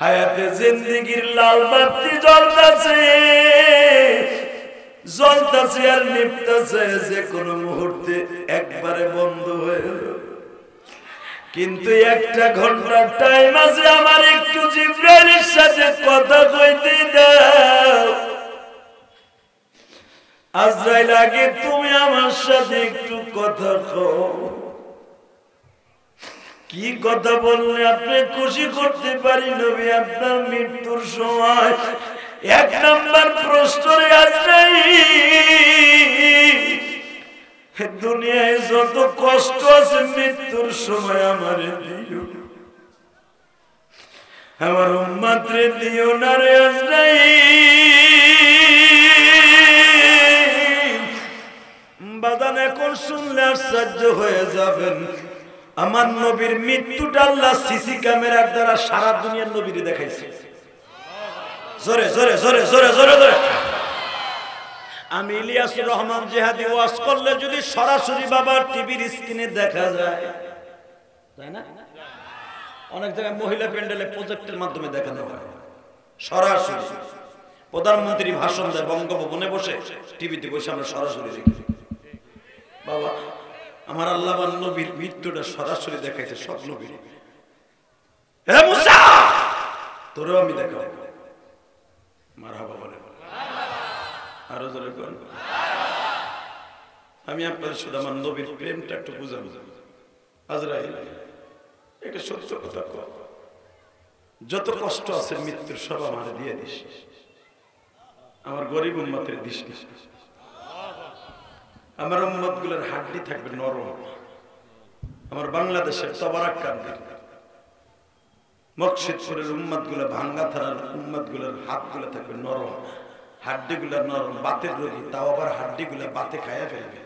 হায়াতে জিন্দেগির লাল বাতি জ্বলতাছে জ্বলতাছে আর নিভতাছে যে কোনো মুহূর্তে একবারে বন্ধ হয়ে যাবে। কিন্তু একটা ঘন্টার টাইম আছে আমার, একটু জিব্রাইলের সাথে কথা কইতে দাও। আজরাইল আগে তুমি আমার সাথে একটু কথা কও। কি কথা বললে আপনি খুশি করতে পারি নবী আপনার মৃত্যুর সময়? এক নাম্বার প্রশ্নে আছে দুনিয়ায় যত কষ্ট আছে মৃত্যুর সময় আমার দিও, আমার উম্মতরে দিও না রে আজরাইল। বাদান এখন শুনলে আশ্চর্য হয়ে যাবেন, আমার নবীর মৃত্যুটা আল্লাহ সিসি ক্যামেরার দ্বারা সারা দুনিয়ার নবীরে দেখাইছে। জোরে জোরে জোরে জোরে জোরে জোরে। আমি ইলিয়াসুর রহমান জিহাদি ওয়াজ করলে যদি সরাসরি বাবার টিভির স্ক্রিনে দেখা যায়, তাই না? অনেক জায়গায় মহিলা প্যান্ডেলে প্রজেক্টের মাধ্যমে দেখানো হয় সরাসরি। প্রধানমন্ত্রী ভাষণ দেয় বঙ্গভবনে বসে, টিভিতে বসে আমরা সরাসরি দেখি। বাবা আমার আল্লাহ নবীর মৃত্যুটা সরাসরি দেখাইছে সব নবীর। হে মুসা তোরও আমি দেখাব। মারহাবা বলেন, আরো জোরে বলেন। আমি আপনাদের শুধু আমার নবীর প্রেমটা একটু বুঝাবো। আজরাইল এটা সত্য কথা কয়, যত কষ্ট আছে মৃত্যুর সব আমার দিয়ে দিস, আমার গরিব উম্মতের দিস। আমার উম্মত গুলোর হাড্ডি থাকবে নরম। আমার বাংলাদেশের তবারাক কান্দির মকসিদপুরের উম্মত গুলো, ভাঙ্গা থানার উম্মত গুলোর হাত গুলো থাকবে নরম, হাড্ডি গুলা নরম। বাতের রোগী, তাও আবার হাড্ডি গুলা বাতে খাইয়া ফেলবে।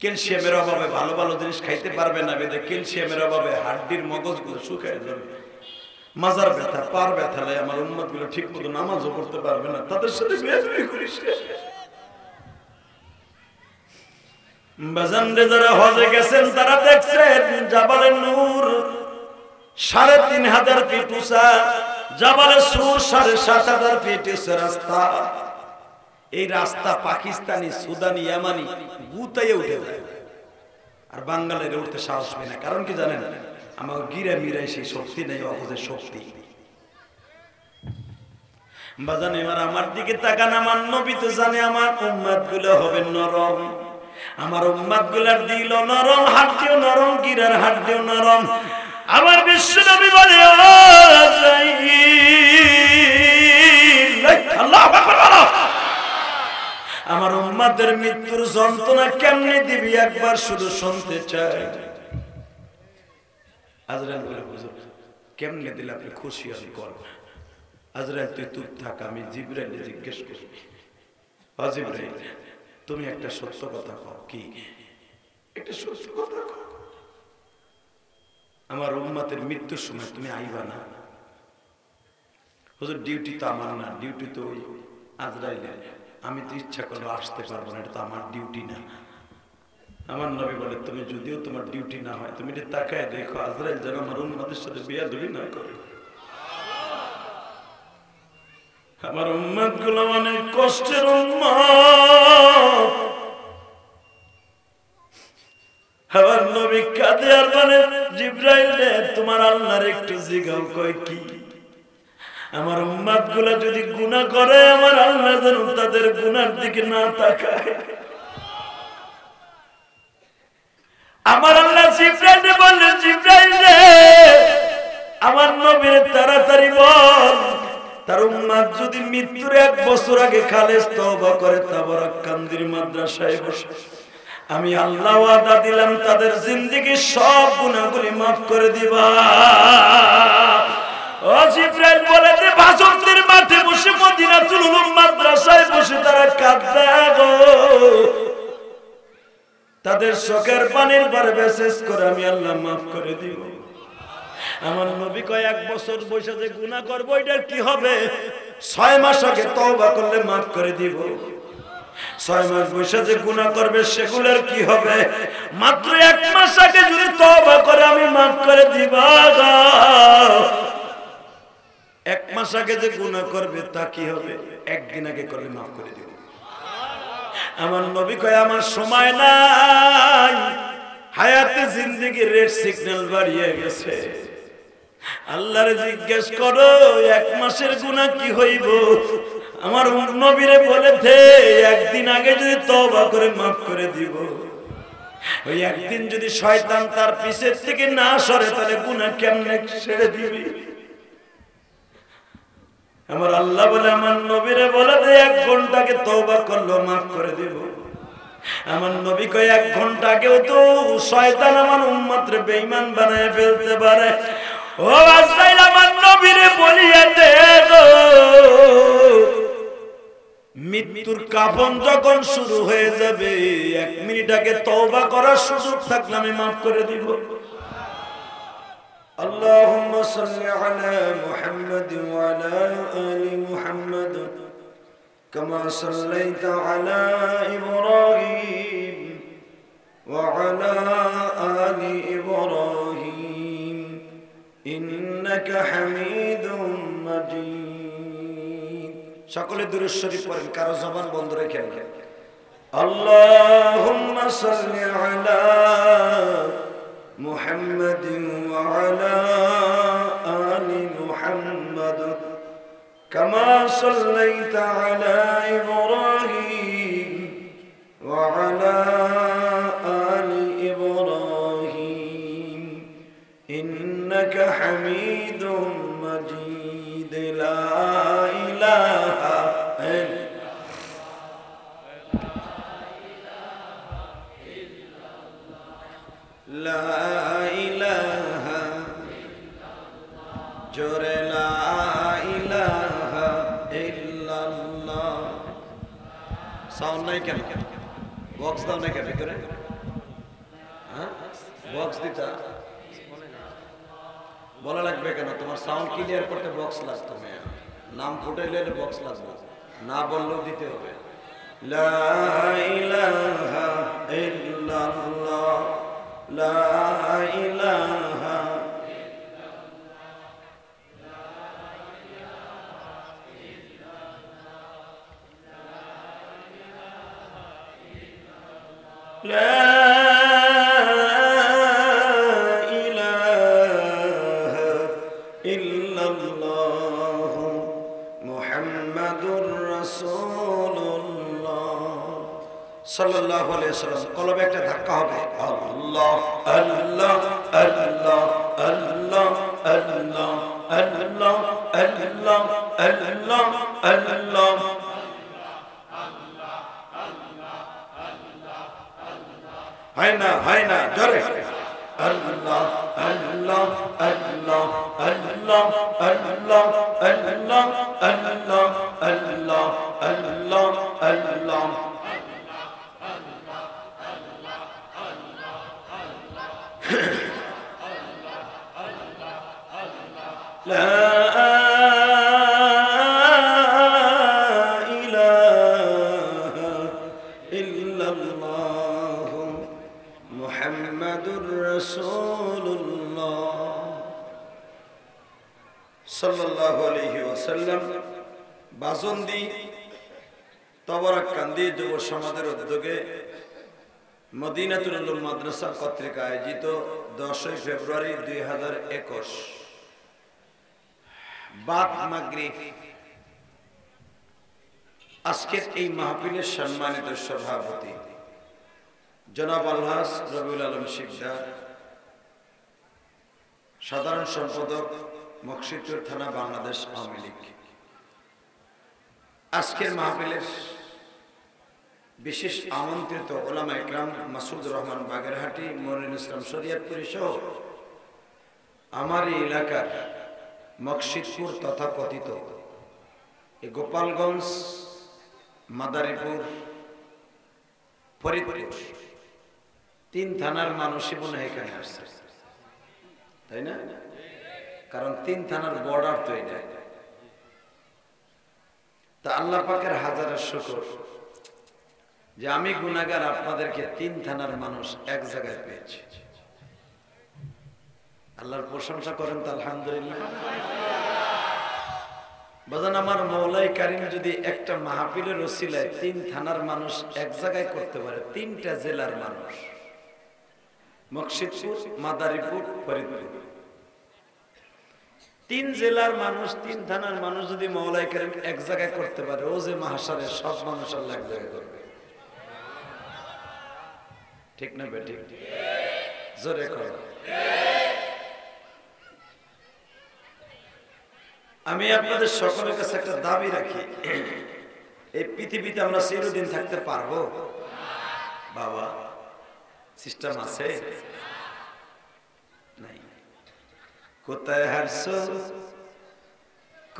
ক্যালসিয়ামের অভাবে ভালো ভালো জিনিস খাইতে পারবে না বেদে, ক্যালসিয়ামের অভাবে হাড্ডির মগজ গুলো শুকায় যাবে। মাজার ব্যথা, পার ব্যথা লাগে। আমার উম্মত গুলো ঠিক মতো নামাজও পড়তে পারবে না, তাদের সাথে বেয়াদবি করিস। বাজানরে যারা হজে গেছেন তারা দেখছেন জাবালে নূর ৩,500 ফিট উঁচা, জাবালে সুর 7,500 ফিট উঁচা রাস্তা। এই রাস্তা পাকিস্তানি, সুদানি, ইয়ামানি গুতায়ে উঠে যায়, আর বাঙালিরা উঠতে সাহস পায় না। কারণ কি জানেন? আমার গিরা মিরায় সেই শক্তি নেই, অহজের শক্তি। বাজান এবার আমার দিকে তাকান, আমার নবী তো জানে আমার উম্মত গুলো হবে নরম। আমার উম্মত গুলার দিল নরম, হাড্ডিও নরম, গিরার হাড্ডিও নরম। আমার বিশ্ব নবী বলে আমার উম্মতের মৃত্যুর যন্ত্রণা কেমনে দিবি একবার শুধু শুনতে চাই। আজরাইল বলে হুজুর কেমনে দিলে আপনি খুশি হন কর। আজরাইল তুই তুই থাক, আমি জিবরাইলকে জিজ্ঞেস করি। জিবরাইল তুমি একটা সত্য কথা কও। কি একটা সত্য কথা কও? আমার উম্মতের মৃত্যুর সময় তুমি আইবা না? হুজুর ডিউটি তো আমার না, ডিউটি তো ওই আজরাইলের, আমি তো ইচ্ছা করলে আসতে পারবো না, এটা তো আমার ডিউটি না। আমার নবী বলে তুমি যদিও তোমার ডিউটি না হয়, তুমি এটা তাকায় দেখো আজরাইল যেন আমার উম্মতের সাথে বেয়াদবি না করে। আমার উম্মত গুলো অনেক কষ্টের উম্মত। আমার নবী কাঁদে আর বলে জিবরাইল রে তোমার আল্লাহর একটু জিজ্ঞাও, কয় কি? আমার উম্মত গুলো যদি গুনাহ করে আমার আল্লাহ যেন তাদের গুনার দিকে না তাকায়। আমার আল্লাহ জিবরাইল রে বললেন জিবরাইল রে আমার নবীর তাড়াতাড়ি বল তার উম্মাদ যদি মৃত্যুর 1 বছর আগে খালেস তওবা করে তাবারাককান্দির মাদ্রাসায় বসে আমি আল্লাহ ওয়াদা দিলাম তাদের জিন্দেগীর সব গুনাহগুলি মাফ করে দিবা। ও জিবরাইল বলে যে ভাষণের মাঠে বসে মদিনাতুল উলুম মাদ্রাসায় বসে তারা কাঁদা গো, তাদের শোকের পানির পরে বিশেষ করে আমি আল্লাহ মাফ করে দিব। আমার নবী কয় 1 বছর বয়সে যে গুনাহ করব এটার কি হবে? 6 মাস আগে তওবা করলে মাফ করে দিব। 6 মাস বয়সে যে গুনাহ করবে সেগুলোর কি হবে? মাত্র 1 মাস আগে যদি তওবা করে আমি মাফ করে দিব। मास आगे जो गुनाह करबे ता कि होबे एक दिन आगे करले माफ करे देब आमार नबी কয় আমার সময় নাই হায়াতে जिंदगी रेड सिग्नल বাড়িয়ে গেছে আল্লাহর জিজ্ঞেস করো এক মাসের গুনাহ কি হইব আমার নবীরে বলেছে একদিন আগে যদি তওবা করে maaf করে দিব ওই একদিন যদি শয়তান তার পিছের থেকে না সরে তাহলে গুনাহ কেমনে ছেড়ে দিবি আমার আল্লাহ বলে আমার নবীরে বলে দে এক ঘন্টাকে তওবা করলো maaf করে দেব আমার নবী কয় এক ঘন্টা আগেও তো শয়তান আমার উম্মতরে বেঈমান বানায় ফেলতে পারে ও আজরাইল আমার নবীরে বলিয়ে দে গো মৃত্যুর কাফন যখন শুরু হয়ে যাবে এক মিনিট আগে তওবা করার সুযোগ থাকলে আমি maaf করে দেব اللهم صل على محمد وعلى آل محمد كما صليت على إبراهيم وعلى آل إبراهيم إنك حميد مجيد شكرا لدور الشريف والكار زبان بندرك اللهم صل على محمد وعلى آل محمد كما صليت على إبراهيم وعلى آل إبراهيم إنك حميد مجيد لا إله إلا لا إله جور لا إله إلا الله sound नहीं क्या क्या box down नहीं क्या क्या हाँ box दी था बोला लग गया ना तुम्हारे sound clear करते box लास्ट में नाम फोटे ले ले box लास्ट ना बोलो दी थे होगे لا إله إلا الله لا إله إلا الله لا إله إلا الله لا إله إلا الله لا إله إلا الله محمد رسول الله صلى الله عليه وسلم قلبে একটা ধাক্কা হবে আল্লাহ আল্লাহ আল্লাহ আল্লাহ আল্লাহ আল্লাহ আল্লাহ আল্লাহ আল্লাহ হায়না হায়না জোরে আল্লাহ আল্লাহ আল্লাহ আল্লাহ আল্লাহ আল্লাহ আল্লাহ আল্লাহ আল্লাহ আল্লাহ لا إله إلا الله محمد رسول الله صلى الله عليه وسلم বাসন্দি তবরাকান্দি যুব সমাজের উদ্যোগে মদিনাতুল উলুম মাদ্রাসা কর্তৃক আয়োজিত 10 ফেব্রুয়ারি 2021 বাদ মাগরিব আজকের এই মাহফিলের সম্মানিত সভাপতি জনাব আলহাজ রবিউল আলম শিকদার সাধারণ সম্পাদক মুকসিদপুর থানা বাংলাদেশ আওয়ামী লীগ আজকের মাহফিলের বিশেষ আমন্ত্রিত ওলামা ইকরাম মাসুদ রহমান বাগেরহাটি মনিরুল ইসলাম শরিয়তপুরী সহ আমার এই এলাকার মকসিদপুর তথা কথিত এই গোপালগঞ্জ মাদারীপুর ফরিদপুর 3 থানার মানুষই মনে এখানে আসছে তাই না কারণ 3 থানার বর্ডার তো এটা তা আল্লাহ পাকের হাজার শুকর যে আমি গুনাহগার আপনাদেরকে 3 থানার মানুষ এক জায়গায় পেয়েছি আল্লাহর প্রশংসা করেন তো আলহামদুলিল্লাহ बजान आमार मौलाए करीम यदि एक महफिलेर वसिलाय तीन थानार मानुष एक जगह करते पारे तीनटा जेलार मानुष मकसिदपुर मादारीपुर फरीदपुर तीन जेलार मानुष तीन थानार मानुष यदि मौलाए करीम एक जगह करते पारे ओ जे महाशारे सब मानुष आल्लाह एक जगह करबे ठीक ना बेटी जोरे कहो আমি আপনাদের সকলের কাছে একটা দাবি রাখি এই পৃথিবীতে আমরা চিরদিন থাকতে পারবো না বাবা সিস্টেম আছে নাই কোথায় হারছো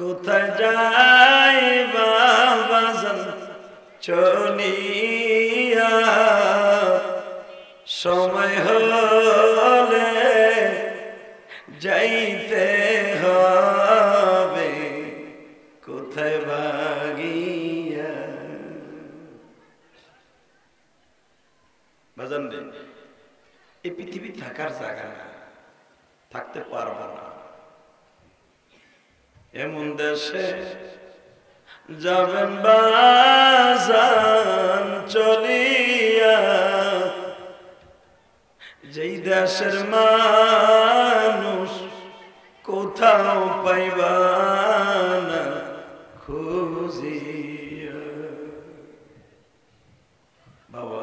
কোথায় যাইবা বাজান চলিয়া সময় হলে যাইতে पृथ्वी थाकार जगह थाकते पारबो ना एमन देशे जाबेन बाजान चलिया जेई देशेर मानुष कोथाओ पाइबा ना खुजिया बाबा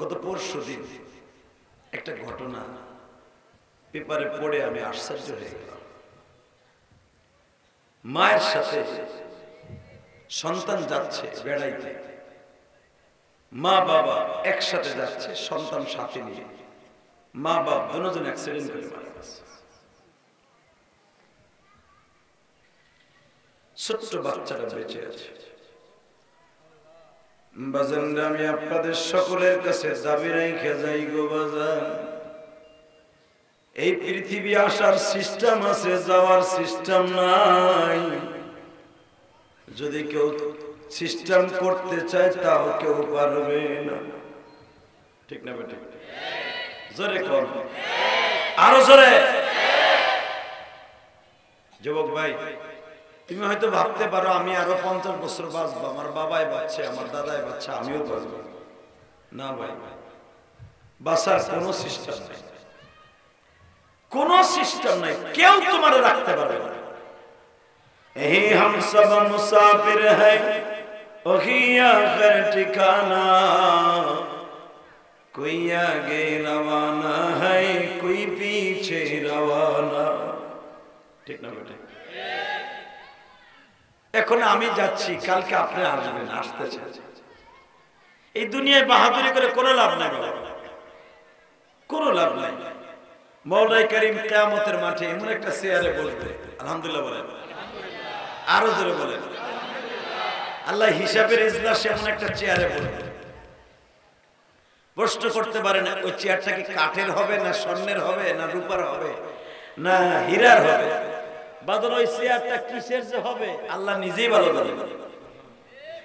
गत परशुदिन एक घटना पेपारे पढ़े आश्चर्य हो गेलाम मायेर साथे सन्तान जाच्छे बेड़ाइते मा बाबा एकसाथे जाच्छे सन्तान साथे निये मा बाबा दुजोन एक्सिडेंट करे मारा गेछे छोट्ट बाच्चारा बेंचे आछे বাজানরা আমি আপনাদের সকলের কাছে দাবি রেখে যাই গো বাজান এই পৃথিবী আসার সিস্টেম আছে যাওয়ার সিস্টেম নাই যদি কেউ সিস্টেম করতে চায় তাও কেউ পারবে না ঠিক না বেটা ঠিক জোরে কর ঠিক আরো জোরে ঠিক যুবক ভাই তুমি হয়তো ভাবতে পারো আমি আরো 50 বছর বাঁচব আমার বাবাই বাঁচছে আমার দাদাই বাঁচছে আমিও বাঁচব না ভাই বাঁচার কোনো সিস্টেম নাই কোনো সিস্টেম নাই কেউ তোমারে রাখতে পারবে না এই हम सब मुसाफिर है वही आखिर ठिकाना कोई आगे रवाना है कोई पीछे रवाना ঠিক না বেটা এখন আমি যাচ্ছি কালকে আপনি আসবেন আসতে চাই এই দুনিয়ায় বাহাদুরি করে কোনো লাভ নাই কোনো লাভ নাই মওলাই কারীম কিয়ামতের মাঠে এমন একটা চেয়ারে বসবে আলহামদুলিল্লাহ বলেন আলহামদুলিল্লাহ আরো জোরে বলেন আলহামদুলিল্লাহ আল্লাহ হিসাবের ইজলাসে এমন একটা চেয়ারে বসবে প্রশ্ন করতে পারে না ওই চেয়ারটা কি কাঠের হবে না স্বর্ণের হবে না রূপার হবে না হীরার হবে বাদর ওই চেয়ারটা কিসের যে হবে আল্লাহ নিজেই ভালো জানেন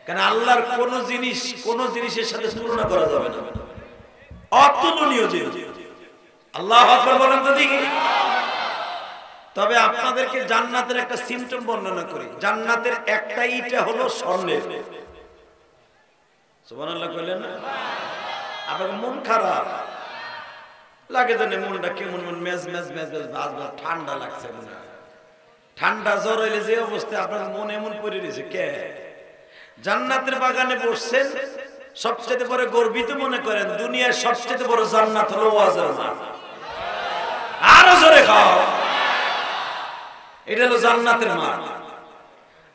কারণ আল্লাহর কোন জিনিসের সাথে তুলনা করা যাবে না অতুলনীয় জিনিস আল্লাহু আকবার বলেন তো দেখি তবে আপনাদেরকে জান্নাতের একটা সিম্পটম বর্ণনা করি জান্নাতের একটা ইটা হলো স্বর্ণের সুবহানাল্লাহ কইলেন না সুবহানাল্লাহ আপনার মন খারাপ লাগে জানে মনটা কেমন মন মেজ মেজ মেজ মেজ ভাজ ভাজ ঠান্ডা লাগছে না ठंडा जर हईले जे अवस्था आपनार मन एमन पड़े रयेछे के जान्नातेर बागाने बसछेन सबचेये बड़ो गर्वित मने करेन दुनियार सबचेये बड़ो जान्नात हलो ओयाजेर माঠ आरो जोरे खाओ एटा हलो जान्नातेर माঠ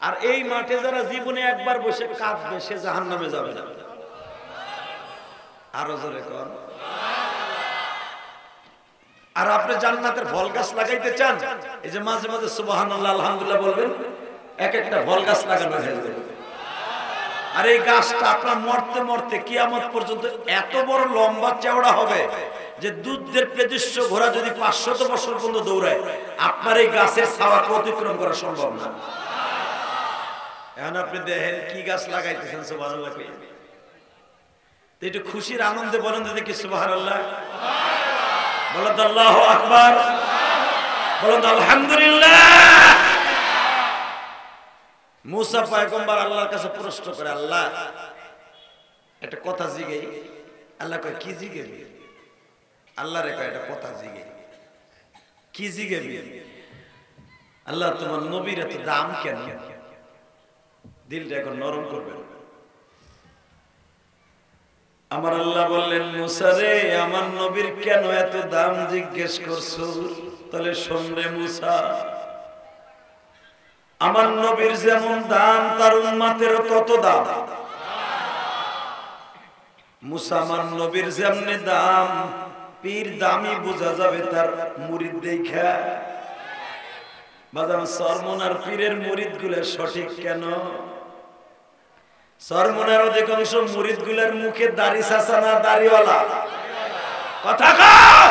आर एई माठे जारा जीवने एकबार बसे काटबे से जाहान्नामे जाबे ना आरो जोरे कर আর আপনি জান্নাতের ফল গাছ লাগাইতে চান এই যে মাঝে মাঝে সুবহানাল্লাহ আলহামদুলিল্লাহ বলবেন এক একটা ফল গাছ লাগানো হয়ে যাবে সুবহানাল্লাহ আর এই গাছটা আপনার মরতে মরতে কিয়ামত পর্যন্ত এত বড় লম্বা চওড়া হবে যে দুধের পেদৃশ্য ঘোড়া যদি 500 বছর পর্যন্ত দৌড়ায় আপনার এই গাছের ছায়া অতিক্রম করা সম্ভব না সুবহানাল্লাহ এখন আপনি দেখেন কি গাছ লাগাইতেছেন সুবহানাল্লাহ তো একটু খুশির আনন্দে বলেন যদি কি সুবহানাল্লাহ সুবহানাল্লাহ বলেন আল্লাহু আকবার বলেন আলহামদুলিল্লাহ मूसा पैगम्बर आल्लाहर काछे प्रश्न करे आल्लाह एटा कथा जिगाई आल्लाह कय कि जिगाबी आल्लाह रे कय एटा कथा जिगाई कि जिगाबी आल्लाह तोमार नबीर एत दाम केन दिलटा एखन नरम करबे आमार आल्लाह बोललेन मूसा रे आमार नबीर केन एत दाम जिज्ञेस करछो ताहले शोन रे मूसा আমার নবীর যেমন দাম তার উম্মতেরও তত দাম। মুসা আমার নবীর যেমনে দাম পীর দামি বোঝা যাবে তার মুরিদ দেখা। বাজার সরমনার পীরের মুরিদগুলো সঠিক কেন? সরমনার অধিকাংশ মুরিদগুলোর মুখে দাড়ি সাসানা দাড়িওয়ালা কথা কও।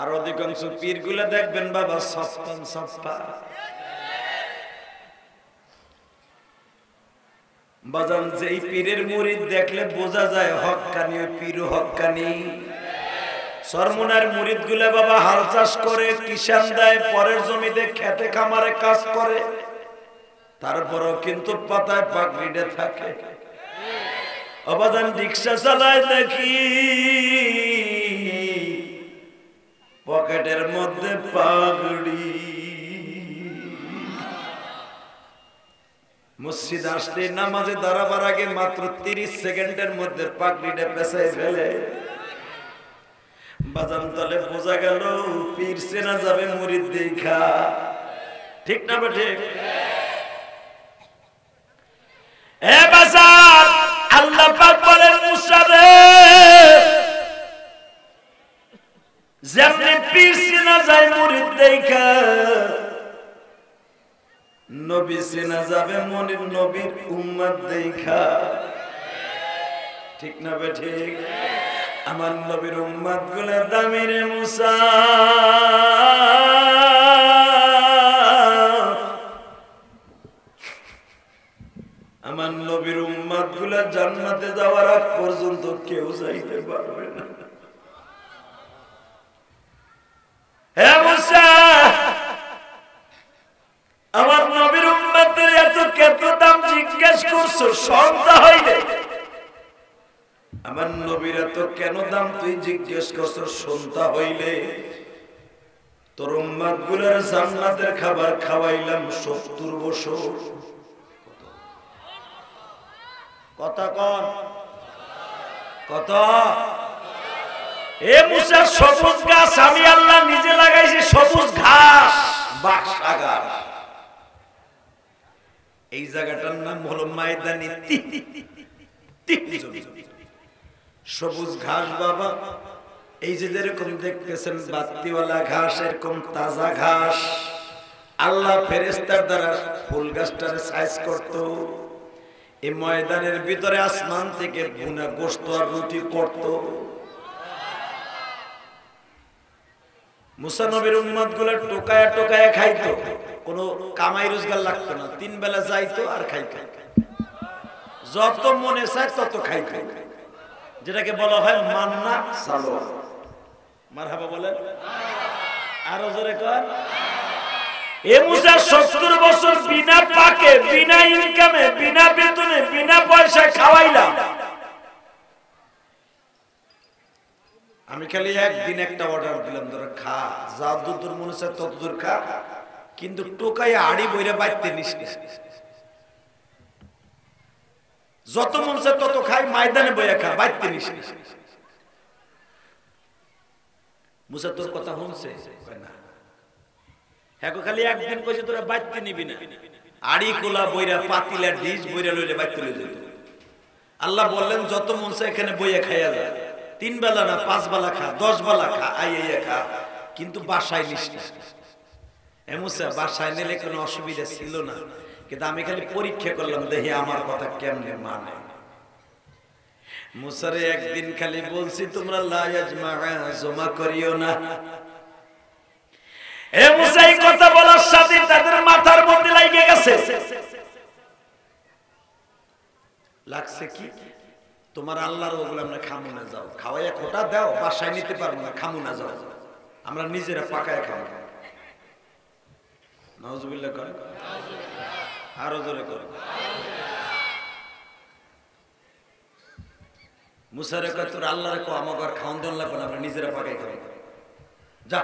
আর অধিকাংশ পীরগুলো দেখবেন বাবা সপ্পান সপ্পা। বাজান যেই পীরের মুরিদ দেখলে বোঝা যায় হক্কানি পীর হক্কানি। সরমুনার মুরিদগুলো বাবা হাল চাষ করে, কিষান দেয়, পরের জমিতে খেতে খামারে কাজ করে, তারপরও কিন্তু পাতায় পাগড়িতে থাকে। অবাদান রিক্সা চালায় দেখি পকেটের মধ্যে পাগড়ি। মসজিদ আসলে নামাজে দাঁড়াবার আগে মাত্র ৩০ সেকেন্ডের মধ্যে পাগড়িটা পেছায় ফেলে। বাজান তলে বোঝা গেল পীর সেনা যাবে মুরিদ দেখা, ঠিক না বেঠে? এ বাজার আল্লাহ পাক বলেন মুসা রে যেমনি পীর সেনা যায় মুরিদ দেখা নবী সেনা যাবে মনির নবীর উম্মত দেখা, ঠিক না বেঠিক? আমার নবীর উম্মত গুলো দামি রে মুসা। আমার নবীর উম্মত গুলো জান্নাতে যাওয়ার আগ পর্যন্ত কেউ যাইতে পারবে না। হে মুসা আমার নবীর উম্মতের এত কত দাম জিজ্ঞেস করছো? সন্তান হইলে আমার নবীর এত কেন দাম তুই জিজ্ঞেস করছো? সন্তান হইলে তোর উম্মতগুলোর জান্নাতের খাবার খাওয়াইলাম ৭০ বছর। কথা কন কত? এ মুসা সবুজ ঘাস আমি আল্লাহ নিজে লাগাইছি, সবুজ ঘাস বাকশাগার। এই জায়গাটার নাম হলো ময়দানি সবুজ ঘাস বাবা। এই যে যেরকম দেখতেছেন বাতিওয়ালা ঘাস, এরকম তাজা ঘাস আল্লাহ ফেরেশতার দ্বারা ফুল গাছটারে সাইজ করত। এই ময়দানের ভিতরে আসমান থেকে ভুনা গোশত আর রুটি করত। মুসা নবীর উম্মতগুলো টোকায়া টোকায়া খাইতো, কোনো কামাই রোজগার লাগতো না। তিন বেলা যাইতো আর খাইতো, যত মনে চায় তত খাইতো, যেটাকে বলা হয় মান্না সালো। মারহাবা বলেন, আরো জোরে কর। এ মুসা ৭০ বছর বিনা পাকে, বিনা ইনকামে, বিনা বেতনে, বিনা পয়সায় খাওয়াইলাম। আমি খালি একদিন একটা অর্ডার দিলাম, ধরো খা, যা দূর মনে চায় তত দূর খা, কিন্তু টোকায় আড়ি বইরা বাইতে নিস না। যত মন চায় তত খাই, ময়দানে বইয়া খা, বাইতে নিস না। মুসা তোর কথা শুনছে না, হ্যাঁ খালি একদিন কইছে তোরা বাইতে নিবি না। আড়ি কোলা বইরা পাতিলা ডিশ বইরা লইলে বাইতে লই যেত। আল্লাহ বললেন যত মন চায় এখানে বইয়া খাইয়া যা, তিন বেলা না ৫ বেলা খা, ১০ বেলা খা, আইয়া খা, কিন্তু বাসায় নিস না। মুসা বাসায় নিলে কোনো অসুবিধা ছিল না, কিন্তু আমি খালি পরীক্ষা করলাম দেখি আমার কথা কেমনে মানে। মুসারে একদিন খালি বলছি তোমরা জমা করিও না। এ মুসা এই কথা বলার সাথে তাদের মাথার মধ্যে লাগিয়ে গেছে। লাগছে কি তোমার আল্লাহর ওগুলো আমরা খামু না, যাও খাওয়াইয়া খোটা দাও, বাসায় নিতে পারবো না, খামু না, যাও আমরা নিজেরা পাকায় খাবো। নাউজুবিল্লাহ। आरो जोरे करो मुसारे का तुर अल्लाह को आमोगर खाऊंदोन लग बना अपने निज़रा पकाई करो जा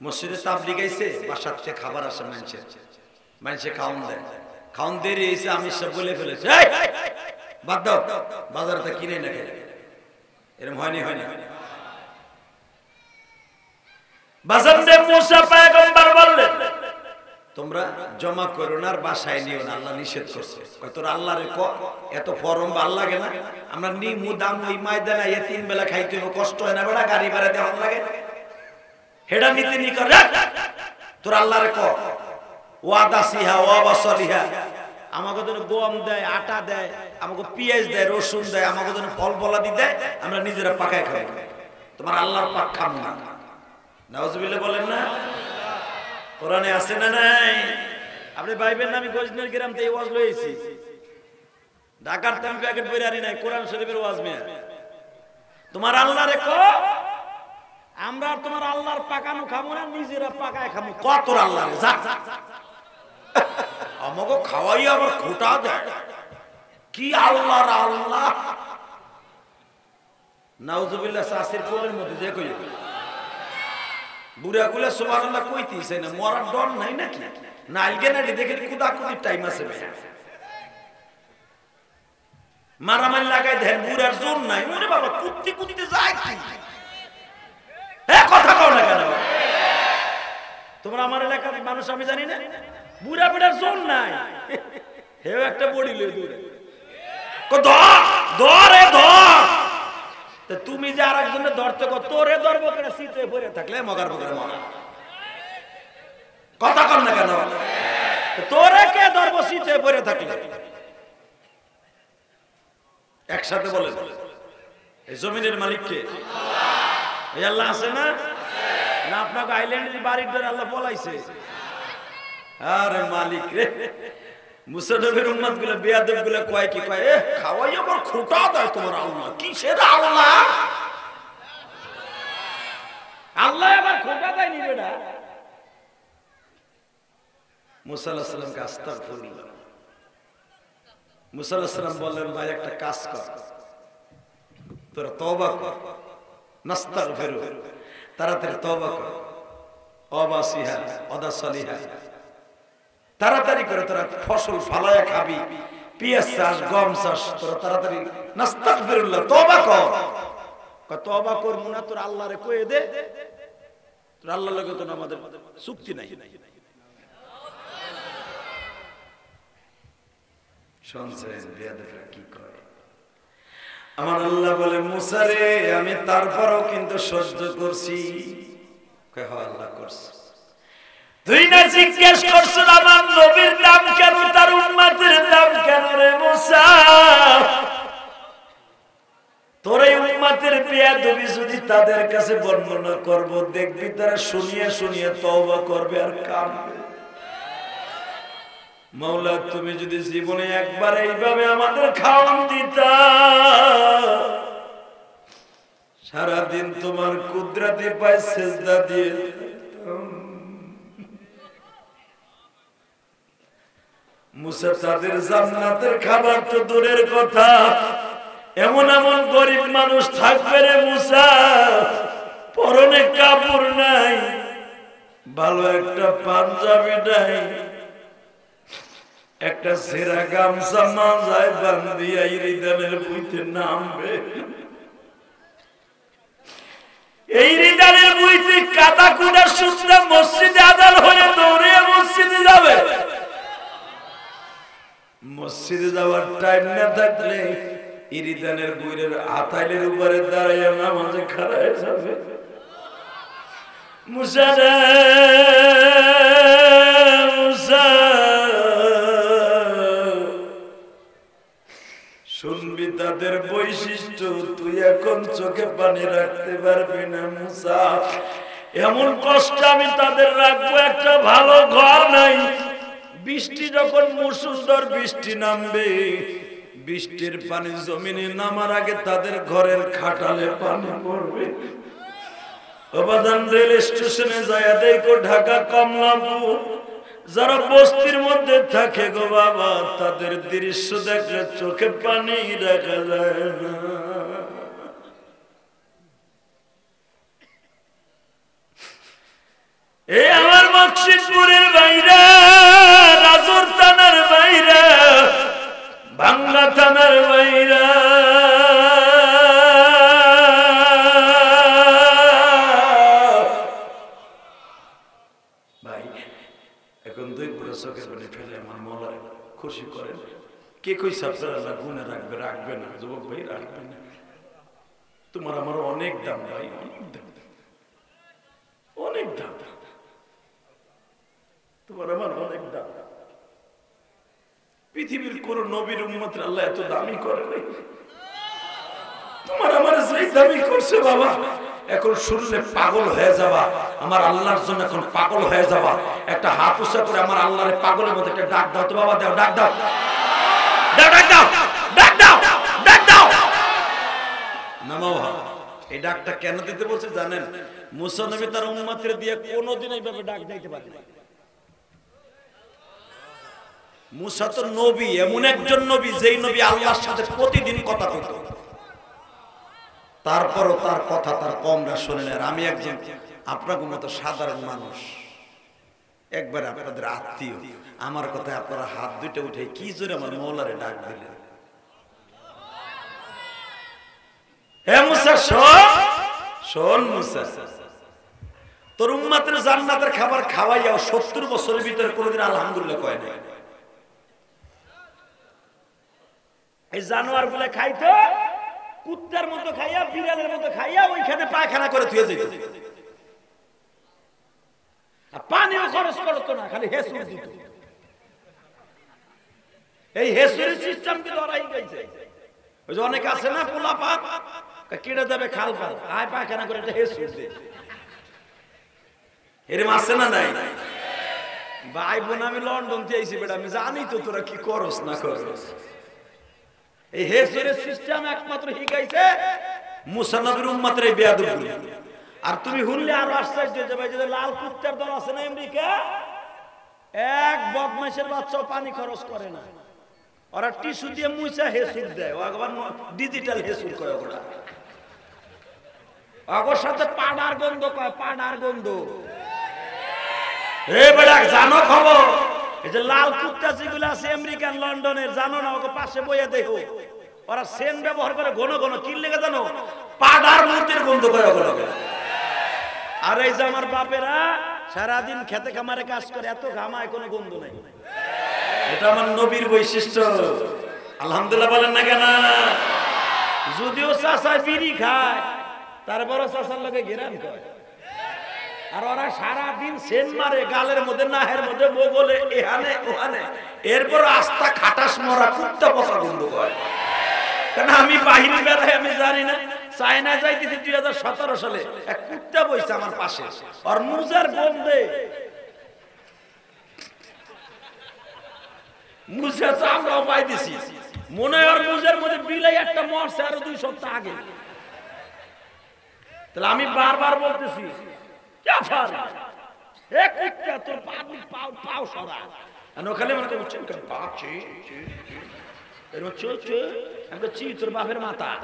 मुस्लिम ताबली के इसे बात से खबर आशा मैंने खाऊंदे रे इसे आमिष सब बोले फिर जाए बात दो बाजार तक कीने लगे इरम होनी होनी बाजार से मुसा पैगंबर बोले তোমরা জমা করো না আর বাসায় নিও না আল্লাহ নিষেধ করছে কতর আল্লাহরে ক এত ফরম ভাল লাগে না আমরা নিমু দাম ওই ময়দানে এই তিন বেলা খাইতে কষ্ট হয় না বড় গাড়ি ভাড়া দেওয়া লাগে হেডা নিতে নি কর তোর আল্লাহরে ক ওয়াদা সিহা ওয়া বাসরিহা আমাগো যেন গম দেয় আটা দেয় আমাগো পেঁয়াজ দেয় রসুন দেয় আমাগো যেন ফল বলা দি দেয় আমরা নিজেরা পাকায় খাই তোমার আল্লাহর পাক খাম না নাউজুবিল্লাহ বলেন না কোরআনে আছে না নাই আপনি বাইবেল নামে গজনের গ্রাম থেকে ওয়াজ লইছি ঢাকার টাইম প্যাকেট বইরারি নাই কোরআন শরীফের ওয়াজ মিয়া তোমার আল্লাহরে ক আমরা তোমার আল্লাহর পাকানো খামু না নিজেরা পাকায় খামু কত আল্লাহরে যা আমাগো খাওয়াই আবার খোটা দেয় কি আল্লাহর আল্লাহ নাউজুবিল্লাহ সাসির কোলের মধ্যে যে কই बुरा गुले सुबह ना कोई थी से ना मोरा डॉन नहीं ना कि ना अलग ना देखे कुदा कुदी टाइम से बैठा मारा मन लगा इधर बुरा जोर नहीं उन्हें बाबा कुत्ती कुदी तो जाए कि है कथा कौन लगा ना तुम्हारा हमारे लगा मानुष हमें जाने ना बुरा बुरा जोर नहीं है वो एक तो बॉडी ले दूर को दौड़ दौड़ है दौड़ तो तुम ही जा रख तुमने दौड़ते को तोरे दौड़ वो करे सीते भरे थकले मगर बगर मगर कथा कम न करना वाला तो तोरे के दौड़ वो सीते भरे थकले एक साथ बोले ज़मीनेर मालिक के ये अल्लाह से ना ना अपना को आइलैंड की बारिश दर अल्लाह बोला इसे अरे मालिक रे मुसलमान उम्मत गुला बेअदब गुला कोई की कोई खावाया पर खुटा था तुम्हारा अल्लाह किसे रा अल्लाह यार खुटा था नहीं बेटा मुसलमान का अस्तगफुरुल्लाह मुसलमान बोले भाई एक टकास कर तेरा तौबा कर नस्तगफिरु तेरा तेरे तौबा कर अबासी है अदासली है तारातारी करे तोरा फसल फलाया खाबी पियास चाष गम चाष तोरा तारातारी नस्तगफिरुल्लाह तौबा कर क तौबा कर मुना तोरा अल्लाह रे कोए दे तोरा अल्लाह लगे तो ना আমাদের চুক্তি নাই শুনছেন বেয়াদবরা কি করে আমার আল্লাহ বলে মুসা রে আমি তারপরও কিন্তু সহ্য করছি কয় হ আল্লাহ করছি তুই না জিজ্ঞেস করছ আমার নবীর নাম কেন তার উম্মতের নাম কেন রে মুসা তোর এই উম্মতের বেয়াদবি যদি তাদের কাছে বর্ণনা করব দেখবি তারা শুনিয়ে শুনিয়ে তওবা করবে আর কাঁদবে মাওলা তুমি যদি জীবনে একবার এইভাবে আমাদের খাওয়ান দিতা সারা দিন তোমার কুদরতে পায় সেজদা দিয়ে মুসা তাদের জান্নাতের খাবার তো দূরের কথা এমন এমন গরিব মানুষ থাকবে রে মুসা পরনে কাপড় নাই ভালো একটা পাঞ্জাবি নাই একটা ছেঁড়া গামছা মাথায় বান্ধিয়া ইরিদানের বুইতে নামবে এই ইরিদানের বুইতে কাদা কুড়া সুসরা মসজিদে আদান হয়ে দৌড়ে মসজিদে যাবে मस्जिद टाइम ना थकले इरिदान बुईर हाथाइल दाड़ा नाम खड़ा मुसा मुसा सुनबी तादेर वैशिष्ट्य तुई एखन चोखे पानी रखते पारबि ना मुसा एमन कष्ट आमि तादेर राखबो एकटा भालो घर नाई बिस्टी जखन मुसलधार बिस्टी नामबे बिस्टीर पानी जमीने नामार आगे तादेर घरेर खाटाले पानी पड़बे अबादान रेल स्टेशने जाया देखो ढाका कमलापुर যারা বস্তির মধ্যে থাকে গো বাবা তাদের দৃশ্য দেখলে চোখে পানি দেখা যায় না। এই আমার বক্সিশপুরের বাইরে, রাজুর থানার বাইরে, ভাঙ্গা থানার বাইরে, খুশি করেন কে কই সাপরা গুণে রাখবে? রাখবে না যুবক ভাই, রাখবে না। তোমার আমার অনেক দাম ভাই, অনেক দাম, তোমার আমার অনেক দাম। পৃথিবীর কোন নবীর উম্মতের আল্লাহ এত দামি করে নাই। তোমার আমার যেই দামি করছে বাবা, এখন শুনলে পাগল হয়ে যাবা। আমার আল্লাহর জন্য এখন পাগল হয়ে যাবা। একটা হাত উঁচা করে আমার আল্লাহরে পাগলের মধ্যে একটা ডাক দাও তো বাবা, দাও ডাক দাও, ডাক দাও, ডাক দাও, ডাক দাও। নামাও বাবা। এই ডাকটা কেন দিতে বলছে জানেন? মুসা নবী তার উম্মতের দিয়ে কোনোদিন এইভাবে ডাক দিতে পারে না। মুসা তো নবী, এমন একজন নবী যেই নবী আল্লাহর সাথে প্রতিদিন কথা বলতো, তারপরও তার কথা তার কমরা শোনেন। আর আমি একজন আপনার মতো সাধারণ মানুষ, একবার আপনাদের আত্মীয়, আমার কথা আপনারা হাত দুইটা উঠে কি জোরে আমার মওলারে ডাক দিলেন। হে মুসা শোন, শোন মুসা, তোর উম্মতের জান্নাতের খাবার খাওয়াইয়া 70 বছরের ভিতরে কোনোদিন আলহামদুলিল্লাহ কয় নাই। এই জানোয়ার গুলো খাইতো কুত্তার মতো খাইয়া, বিড়ালের মতো খাইয়া, ওইখানে পায়খানা করে ধুয়ে যেত, আর পানিও খরচ করতো না, খালি হেসুর দিত। এই হেসুরের সিস্টেম কি ধরাই গেছে? ওই যে অনেক আছে না পোলা পাত কেটে যাবে খাল পাল, আয় পায়খানা করে এটা হেসুর দে, এরকম আছে না নাই? ভাই বোন আমি লন্ডন থেকে আইছি বেটা, আমি জানি তো তোরা কি করস না করস। এই হেসুরের সিস্টেম একমাত্র হিগাইছে মুসা নবীর উম্মতের এই বেয়াদবগুলো। আর তুমি হুনলে আরো আশ্চর্য হয়ে যাবে। যে লাল কুত্তার দল আছে না আমেরিকা, এক বদমাইশের বাচ্চা পানি খরচ করে না, ওরা টিস্যু দিয়ে মুইসা হেসুর দেয়। ভগবান ডিজিটাল হেসুর করে ওরা, ওর সাথে পাড়ার গন্ধ কয়, পাড়ার গন্ধ। এ বেটা জানো খবর, এই যে লাল কুত্তা যেগুলো আছে আমেরিকান লন্ডনের, জানো না? ওকে পাশে বইয়া দেখো, ওরা সেন ব্যবহার করে ঘন ঘন। কি লেগে জানো? পাড়ার মুতের গন্ধ করে ওগুলোকে। আর এই যে আমার বাপেরা সারাদিন খেতে খামারে কাজ করে, এত ঘামায় কোনো গন্ধ নাই। এটা আমার নবীর বৈশিষ্ট্য। আলহামদুলিল্লাহ বলেন না কেন? যদিও চাষা বিড়ি খায়, তারপরও চাষার লোকে ঘেরান করে। আর ওরা সারাদিন সেন মারে গালের মধ্যে, নাহের মধ্যে, বগলে, এখানে ওখানে। এরপর আস্তা খাটাস মরা কুত্তা পোষা বন্ধ করে। কারণ আমি বাহিনী বেড়াই, আমি জানি না। চায়না যাইতেছি 2017 সালে, এক কুত্তা বইছে আমার পাশে, আর মুজার গন্ধে মুজা তো আমরাও পাই দিছি মনে হয়। আর মুজার মধ্যে বিলাই একটা মরছে আরো 2 সপ্তাহ আগে। তাহলে আমি বারবার বলতেছি, আমি তোর বক্তাছে আনতাছে যে যা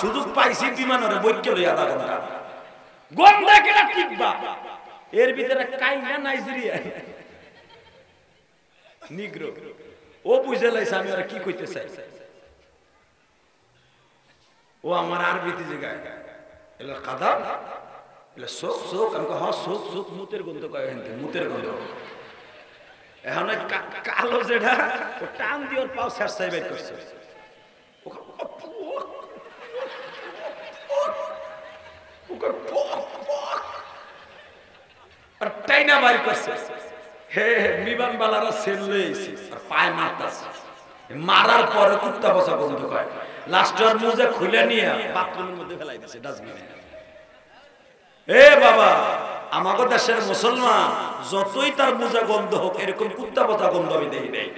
সুযোগ পাইছি বিমানের বৈক্য লইয়া গন্ধা কেনা টিকবা। এর ভিতরে কাইনা নাইজেরিয়া নিগ্রো ও বুঝে লাইছে আমি ওরা কি কইতে চাই। ও আমার আরবিতে যে গায় এলা কাদা এলা শোক শোক, আমি কহ শোক শোক মুতের গন্ধ কয়, হেনতে মুতের গন্ধ। এখন কালো যেটা ও টান দিয়ে ওর পাও শেষ সাইবাই করছে। আর টাইনা বাড়ি করছে। হে বিমান বালারা সেললে আর পায় মারতাছে, মারার পরে কুত্তা বসা বন্ধ করে। লাস্ট আর মুজা খুলে নিয়ে বাথরুমের মধ্যে ফেলাই দিছে ডাস্টবিনে। এ বাবা, আমাগো দেশের মুসলমান যতই তার মুজা গন্ধ হোক, এরকম কুত্তা বসা গন্ধ আমি দেই দেই।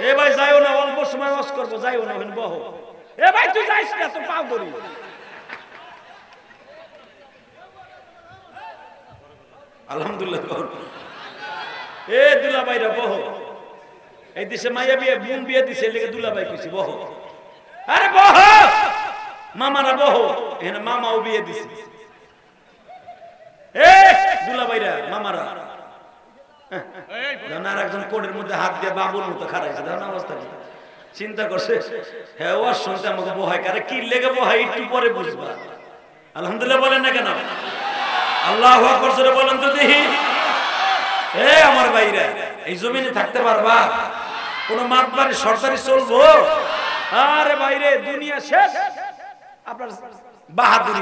ए भाई जाओ ना अल्प समय वास करबो जाओ ना हन बहो ए भाई तू जाइस ना तू पाव धरि अल्हम्दुलिल्लाह कहो ए दुला भाईरा बहो ए दिसे माया बिया बुन बिया दिसे लेके दुला भाई किसी बहो अरे बहो मामा ना बहो एन मामा ओ बिया दिसे ए दुला भाईरा मामा रा বাহাদুরি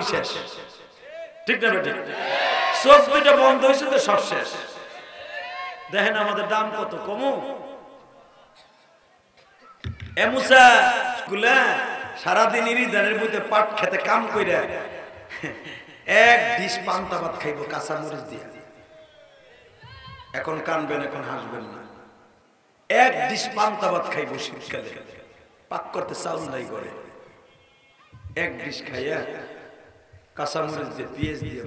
শেষ ঠিক না বেটি সব দুটো বন্ধ হইছে তো সব শেষ देखें हमारे दाम कत कम एमुसा गुला सारा दिन धान बुते पाट खेते काम कर एक डिश पान्ता भात खाइब काचा मरीच दिए एखन कानबेन एखन हासबेन ना एक डिश पान्ता भात खाइब शीतकाले पाक करते चाउल नाई घरे एक डिश खाइया काचा मरीच दिए पिंयाज दिए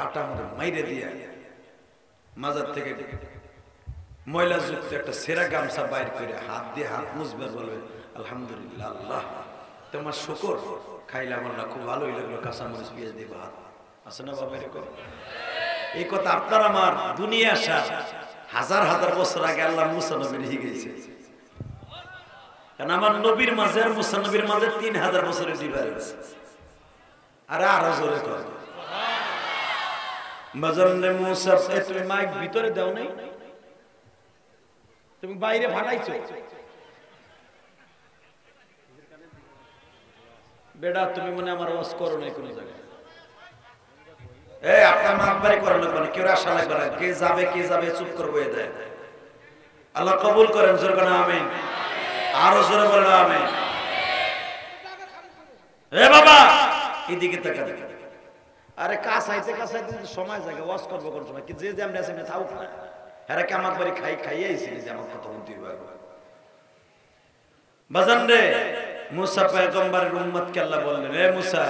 काटा मरीच माइरे दिए मजार थेके महिला जुक्त एक सेरा गामसा बाहर कर हाथ दिए हाथ मुछबे बोलें अल्हम्दुलिल्लाह अल्लाह तुम्हार शुक्र खाइला मल्ला खूब भालोई लागलो काचा मरीच पिंयाज दिए भात आछे ना बाबा एरकम एई कथा आपनार आमार दुनिया आसार हजार हजार बछर आगे आल्लाह मूसा नबीर हिगेइछे कारण आमार नबीर माझे आर मूसा नबीर माझे 3000 बछरेर डिफारेंस आरे आरो जोरे कर सुभान मजरने मूसा ए तुमि माइक भितरे दाओ नाई तुम बाहर फाटाइछो बेटा तुम्हें मन आवाज़ करो ना कोई जगह ए अपना माकबारी करना पड़े क्यों आशा लग रहा के जाबे चुप करबो दे अल्लाह कबूल करें जोर करना आमीन आरो जोर बोलना आमीन ए बाबा इदिके तक अरे कास आइते समय जागे वास करबो कोन समय कि जे जे हमने सामने थाउ ना अरे क्या मत बड़ी खाई खाई है इसीलिए जब आपको तो उन्नति हुआ बजंदे मूसा पैगंबर उम्मत के अल्लाह बोल रहे हैं मूसा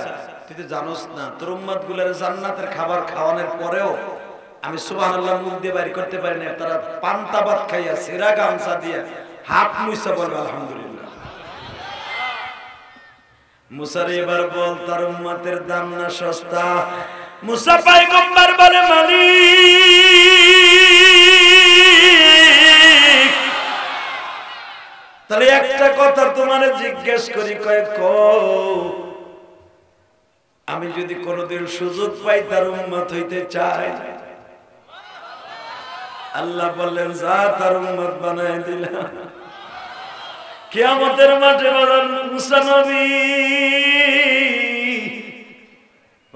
तिते जानोस ना तुम उम्मत गुलरे जानना तेरे खाबार खावाने पड़े हो अमी सुबह अल्लाह मुद्दे बारी करते बारी ने तेरा पांता बात खाया सिरा का अंसा दिया हाथ मूसा बोल अल्हम्दुलिल्लाह मूसा रे बार बोल तार उम्मत तेरे दाम ना सस्ता मूसा पैगंबर बोले मालिक তাহলে একটা কথা তোমারে জিজ্ঞেস করি কয় কও আমি যদি কোনদিন সুযোগ পাই তার উম্মত হইতে চাই আল্লাহ বললেন যা তার উম্মত বানাই দিলাম কিয়ামতের মাঠে বলেন মুসা নবী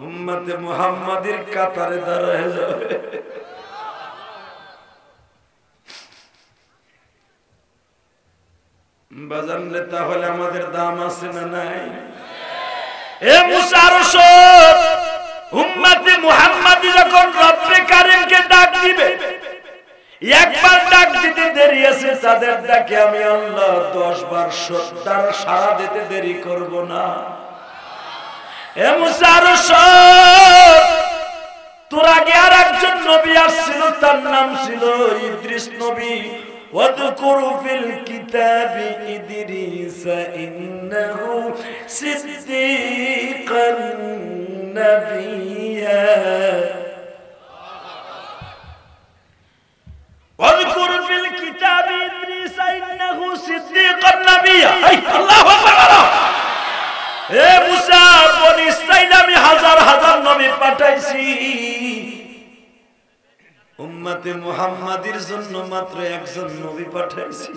উম্মতে মুহাম্মাদের কাতারে দাঁড়ায় যাবে बजन लेता होले हमारे दाम आसे ना नहीं ए मुसारुशो उम्मते मुहम्मद जखन रब्बे करीम के डाक दिबे एक बार डाक दिते देरी আছে তাদের ডাকে আমি আল্লাহ 10 বার সত্তার সাড়া দিতে দেরি করব না এ মুসারুশো তোর আগে আর একজন নবী আসছিল তার নাম ছিল ইদ্রিস নবী واذكر في الكتاب إدريس إنه صديقا نبيا واذكر في الكتاب إدريس إنه صديقا نبيا أي الله أكبر الله إيه موسى بني إسرائيل আমি হাজার হাজার নবী পাঠাইছি उम्मते मुहम्मदीर जन्नो मात्र एकजन नबी पाठाइछि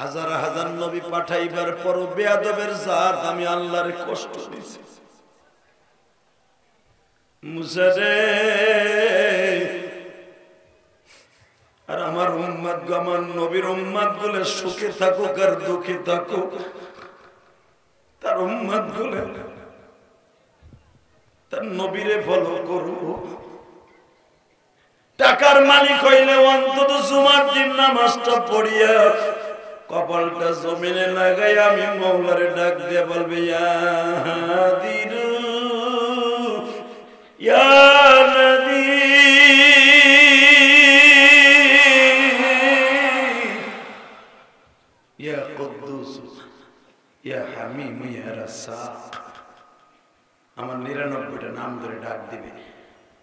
हजार हजार नबी पाठाइबार पर बेयादबेर जात आमी आल्लाहर कष्ट दिछि मूसा रे आर आमार उम्मत गमान नबीर उम्मत गुले सुखे थाकुक आर दुखे थाकुक तार उम्मत गुले नबीरे फलो करू টাকার মালিক হইলে অন্তত জুমার দিন নামাজটা পড়িয়া কপালটা জমিনে লাগাই আমি মওলারে ডাক দিয়ে বলবে ইয়া হাদিরু ইয়া নাদির ইয়া কুদ্দুস ইয়া হামিম ইয়া রাসাক আমার ৯৯টা নাম ধরে ডাক দিবে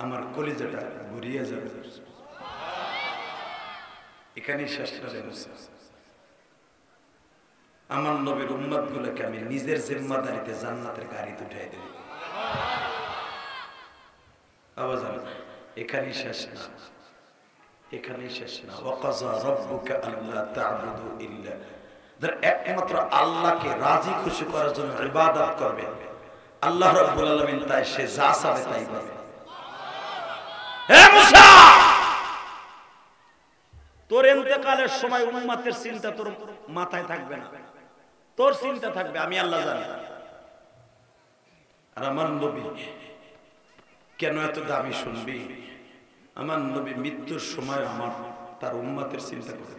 আমার কলিজাটা ঘুরিয়ে যাবে। এখানেই শেষ করে আমার নবীর উম্মত গুলোকে আমি নিজের জিম্মাদারিতে জান্নাতের গাড়িতে উঠাই দেব। আওয়াজ আলো এখানেই শেষ না, এখানেই শেষ না। ওয়াকাযা রাব্বুকা আল্লা তা'বুদু ইল্লা যারা একমাত্র আল্লাহকে রাজি খুশি করার জন্য ইবাদত করবে আল্লাহ রাব্বুল আলামিন তাই সে যা চাবে তাই পাবে। হে মুসা তোর ইন্তেকালের সময় উম্মতের চিন্তা তোর মাথায় থাকবে না, তোর চিন্তা থাকবে আমি আল্লাহ জানি। আর আমার নবী কেন এত দামি শুনবি? আমার নবী মৃত্যুর সময় আমার তার উম্মতের চিন্তা করবে।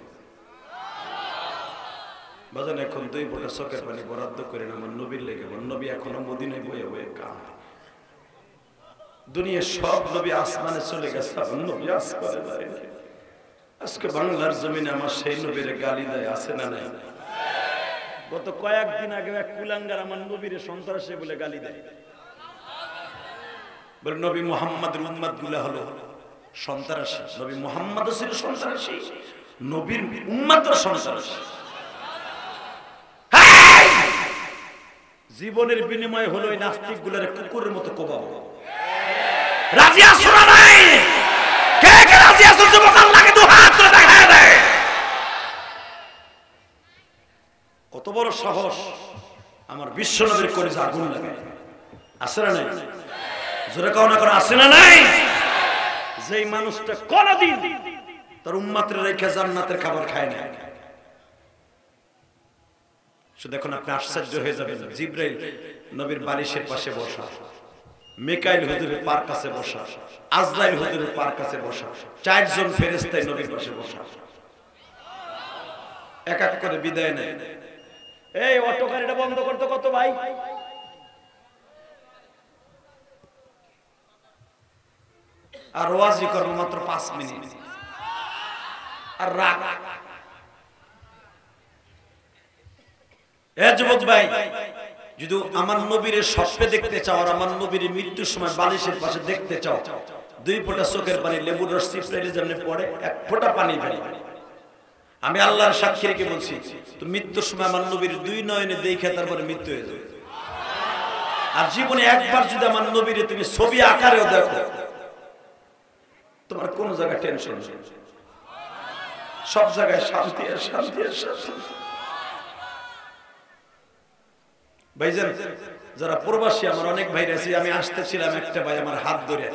বাজান এখন দুই ফোঁটা চোখের পানি বরাদ্দ করেন আমার নবীর লেগে। আমার নবী এখনো মদিনায় বয়ে বয়ে কাঁদে। দুনিয়ার সব নবী আসমানে চলে গেছে, আমার নবী আসমানে দাঁড়িয়ে। আজকে বাংলার জমিনে আমার সেই নবীরে গালি দেয় আছে না নাই? গত কয়েকদিন আগে এক কুলাঙ্গার আমার নবীরে সন্ত্রাসী বলে গালি দেয়। বলে নবী মুহাম্মাদের উম্মতগুলো হলো সন্ত্রাসী। নবী মুহাম্মাদও ছিল সন্ত্রাসী, নবীর উম্মতও সন্ত্রাসী। জীবনের বিনিময় হলো এই নাস্তিকগুলোর কুকুরের মতো কোবাব। রাজি আছো না নাই? কে কে রাজি আছো? যুবক আল্লাহকে দু হাত তুলে দেখায় দেয়। কত বড় সাহস আমার বিশ্ব নবীর কলিজায় আগুন লাগে। আছে না নাই? জোরে কাও না করে আছে না নাই? যেই মানুষটা কোনদিন তার উম্মতের রেখে জান্নাতের খাবার খায় না। শুধু এখন আপনি আশ্চর্য হয়ে যাবেন, জিব্রাইল নবীর বালিশের পাশে বসা, মিকাইল হুজুরের পার কাছে বসা, আজরাইল হুজুরের পার কাছে বসা, চারজন ফেরেশতাই নবীর পাশে বসা, এক এক করে বিদায় নেয়। এই অটো গাড়িটা বন্ধ করতে কত ভাই? আর ওয়াজি করবো মাত্র ৫ মিনিট। আর রাগ যুবক ভাই, যদি আমার নবীর স্বপ্নে দেখতে চাও আর আমার নবীর মৃত্যুর সময় বালিশের পাশে দেখতে চাও, দুই ফোঁটা চোখের পানি লেবুর রস চিপড়াইলে যেমন পড়ে এক ফোঁটা পানি ফেলে। আমি আল্লাহর সাক্ষী রেখে বলছি, তো মৃত্যুর সময় আমার নবীর দুই নয়নে দেখে তারপরে মৃত্যু হয়ে যাবে। আর জীবনে একবার যদি আমার নবীর তুমি ছবি আকারেও দেখো তোমার কোন জায়গায় টেনশন, সব জায়গায় শান্তি আর শান্তি আর শান্তি। ভাইজান যারা প্রবাসী আমার অনেক ভাইরা আছে, আমি আসতেছিলাম একটা ভাই আমার হাত ধরে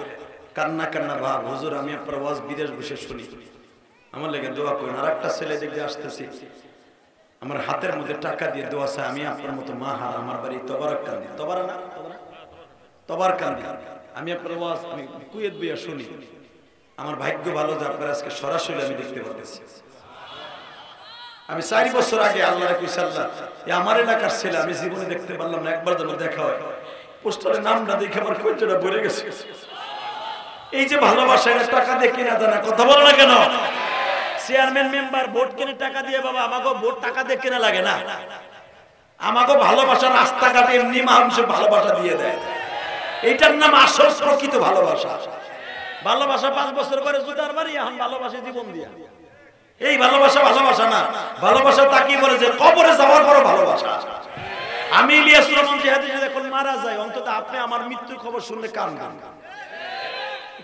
কান্না কান্না ভাব, হুজুর আমি আপনার ওয়াজ বিদেশ বসে শুনি, আমার লেগে দোয়া করেন। আর একটা ছেলে দেখে আসতেছি আমার হাতের মধ্যে টাকা দিয়ে দোয়া চায়, আমি আপনার মতো মা হারা, আমার বাড়ি তবারকান্দি, তবারা না তবারকান্দি, আমি আপনার ওয়াজ কুয়েত বইয়া শুনি। আমার ভাগ্য ভালো যে আপনার আজকে সরাসরি আমি দেখতে পাচ্ছি। আমি ৪ বছর আগে আল্লাহর কইছে আল্লাহ এই আমার এলাকার ছেলে আমি জীবনে দেখতে পারলাম না, একবার যেন দেখা হয়। পোস্টারের নামটা দেখে আমার কলিজাটা ভরে গেছে। এই যে ভালোবাসা, এটা টাকা দিয়ে কেনা যায় না, কথা বল না কেন? চেয়ারম্যান মেম্বার ভোট কিনে টাকা দিয়ে বাবা, আমাকে ভোট টাকা দিয়ে কেনা লাগে না, আমাকে ভালোবাসা রাস্তাঘাটে এমনি মানুষ ভালোবাসা দিয়ে দেয়। এইটার নাম আসল প্রকৃত ভালোবাসা। ভালোবাসা ৫ বছর পরে জুতার বাড়ি, এখন ভালোবাসা জীবন দিয়া। এই ভালোবাসা ভালোবাসা না, ভালোবাসা তাকে বলে যে কবরে যাওয়ার পর ভালোবাসা। আমি ইলিয়াস রহমান জিহাদি যদি এখন মারা যায়, অন্তত আপনি আমার মৃত্যুর খবর শুনলে কাঁদবেন।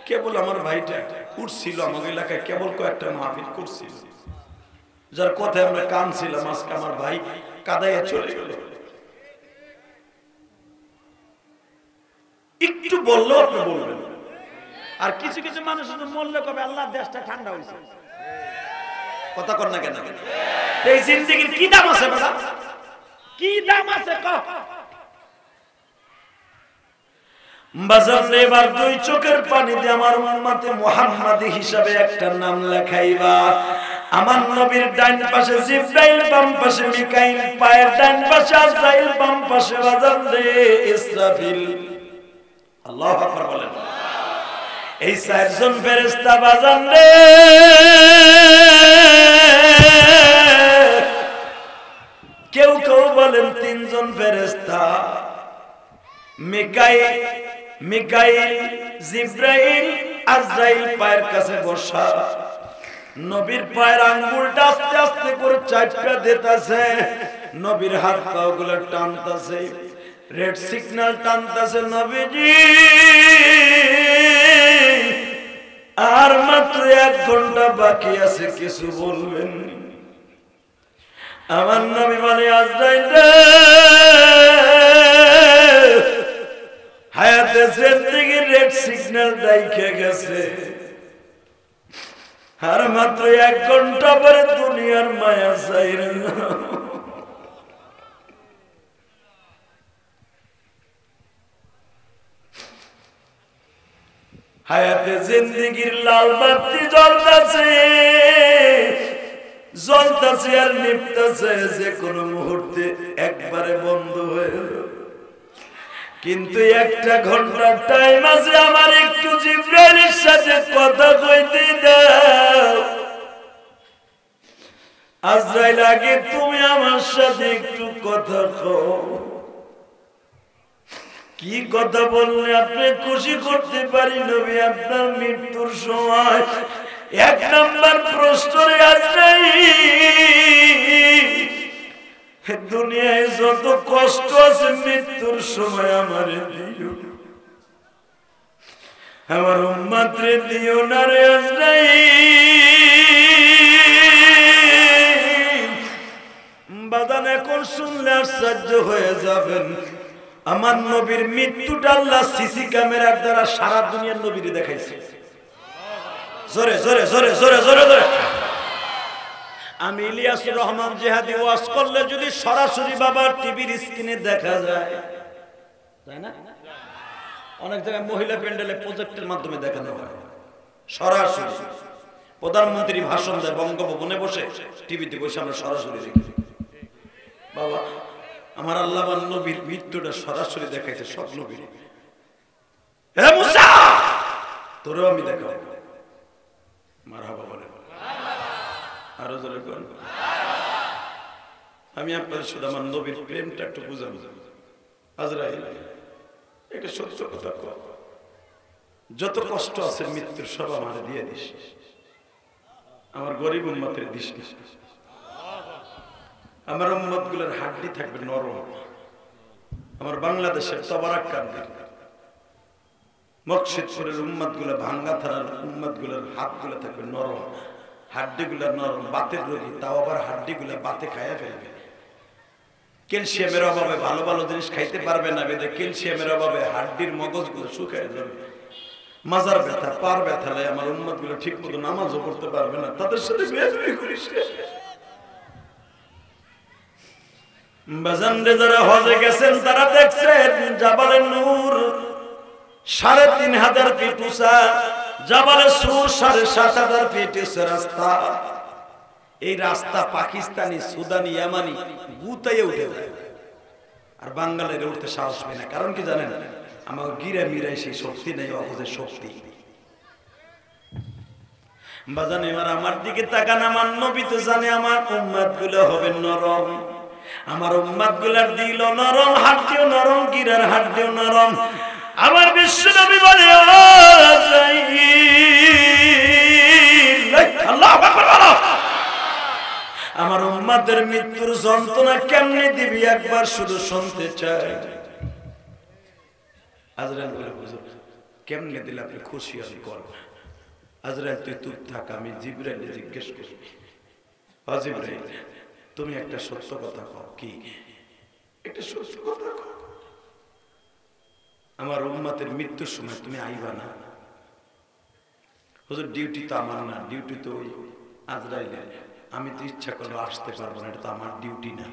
কেবল আমার ভাইটা উঠছিল আমার এলাকায়, কেবল কয়েকটা মাহফিল করছিল, যার কথায় আমরা কাঁদছিলাম, আজকে আমার ভাই কাঁদাইয়া চলে গেল। একটু বললেও আপনি বলবেন। আর কিছু কিছু মানুষ মরলে কবে আল্লাহ দেশটা ঠান্ডা হয়েছে, কথা কর না কেন? এই জিন্দেগির কি দাম আছে বাবা, কি দাম আছে? मज़हब এবার দুই চোখের পানি দিয়ে আমার উম্মতে মুহাম্মাদি হিসাবে একটা নাম লেখাইবা। আমার নবীর ডান পাশে জিবরাইল, বাম পাশে মিকাইল, পায়ের ডান পাশে আজরাইল, বাম পাশে বাজানদে ইসরাফিল। আল্লাহু আকবার বলেন। এই চারজন ফেরেশতা বাজানদে কেউ কেউ বলেন তিনজন ফেরেশতা, মিকাইল, জিবরাইল, আজরাইল পায়ের কাছে বসা। নবীর পায়ের আঙ্গুলটা আস্তে আস্তে করে চাপটা দিতেছে, নবীর হাত পাগুলো টানতেছে, রেড সিগন্যাল টানতেছে। নবীজি আর মাত্র 1 ঘন্টা বাকি আছে, কিছু বলবেন? আমার নবী বলে, আজরাইল হায়াতে জিন্দেগি রেড সিগন্যাল দেখে গেছে, আর মাত্র 1 ঘন্টা পরে দুনিয়ার মায়া ছাইরা যাও। হায়াতে জিন্দেগির লাল বাতি জ্বলতেছে জ্বলতেছে আর নিভতেছে, যে কোনো মুহূর্তে একবারে বন্ধ হয়ে যাবে। কিন্তু 1 ঘন্টা টাইম আছে, আমার একটু জিবরাইলের সাথে কথা কইতে দাও। আজরাইল আগে তুমি আমার সাথে একটু কথা কও। কি কথা বললে আপনি খুশি করতে পারি নবী আপনার মৃত্যুর সময়? 1 নম্বর প্রশ্নে আজরাইল, দুনিয়ায় যত কষ্ট আছে মৃত্যুর সময় আমার দিও, আমার উম্মতরে দিও না রে আজরাইল। বাদান এখন শুনলে আশ্চর্য হয়ে যাবেন, আমার নবীর মৃত্যুটা আল্লাহ সিসি ক্যামেরার দ্বারা সারা দুনিয়ার নবীরে দেখাইছে। জোরে জোরে জোরে জোরে জোরে জোরে। আমি ইলিয়াসুর রহমান জিহাদি ওয়াজ করলে যদি সরাসরি বাবার টিভির স্ক্রিনে দেখা যায়, তাই না? অনেক জায়গায় মহিলা প্যান্ডেলে প্রজেক্টের মাধ্যমে দেখানো হয় সরাসরি। প্রধানমন্ত্রী ভাষণ দেয় বঙ্গভবনে বসে, টিভিতে বসে আমরা সরাসরি দেখি। বাবা আমার আল্লাহ নবীর মৃত্যুটা সরাসরি দেখাইছে সব নবীর। এ মুসা তোরও আমি দেখাবো। মারহাবা বলে। আরো জোরে বলেন। আমি আপনাদের শুধু আমার নবীর প্রেমটা একটু বুঝাবো। আজরাইল এটা সত্য কথা কর, যত কষ্ট আছে মৃত্যুর সব আমার দিয়ে দিস, আমার গরিব উম্মতের দিস। আমার উম্মত গুলোর হাড্ডি থাকবে নরম। আমার বাংলাদেশের তবারাক কান্দি মকসিদপুরের উম্মত গুলো, ভাঙ্গা থানার উম্মত গুলোর হাত গুলো থাকবে নরম, হাড্ডিগুলা নরম। বাতের রোগী, তাও আবার হাড্ডিগুলা বাতে খাইয়া ফেলবে। ক্যালসিয়ামের অভাবে ভালো ভালো জিনিস খাইতে পারবে না, বেদে ক্যালসিয়ামের অভাবে হাড্ডির মগজগুলো শুকায় যাবে। মাজার ব্যথা, পার ব্যথা লাগে। আমার উম্মতগুলো ঠিক মতো নামাজও পড়তে পারবে না, তাদের সাথে বেয়াদবি করিস। বাজানরে যারা হজে গেছেন তারা দেখছেন জাবালে নূর 3500 ফিট উঁচা, জাবালে সুর 7500 ফিট রাস্তা। এই রাস্তা পাকিস্তানি, সুদানি, ইয়ামানি গুতায়ে উঠে যায়, আর বাঙালিরা উঠতে সাহস পায় না। কারণ কি জানেন? আমার গিরা মিরাই সেই শক্তি নেই, অবজের শক্তি। বাজান এবার আমার দিকে তাকান, আমার নবী তো জানে আমার উম্মতগুলো হবে নরম। আমার উম্মতগুলোর দিলও নরম, হাড়টিও নরম, গিরার হাড়টিও নরম। আমার বিশ্ব নবী বলে, আমার উম্মতের মৃত্যুর যন্ত্রণা কেমনে দিবি একবার শুধু শুনতে চাই। আজরাইল বলে, হুজুর কেমনে দিলে আপনি খুশি হন কর। আজরাইল তুই চুপ থাক, আমি জিবরাইলকে জিজ্ঞেস করি। ও জিবরাইল, তুমি একটা সত্য কথা কও। কি? একটা সত্য কথা কও। আমার উম্মতের মৃত্যুর সময় তুমি আইবা না। হুজুর ডিউটি তো আমার না, ডিউটি তো ওই আজরাইলের। আমি তো ইচ্ছা করলে আসতে পারবো না, এটা তো আমার ডিউটি না।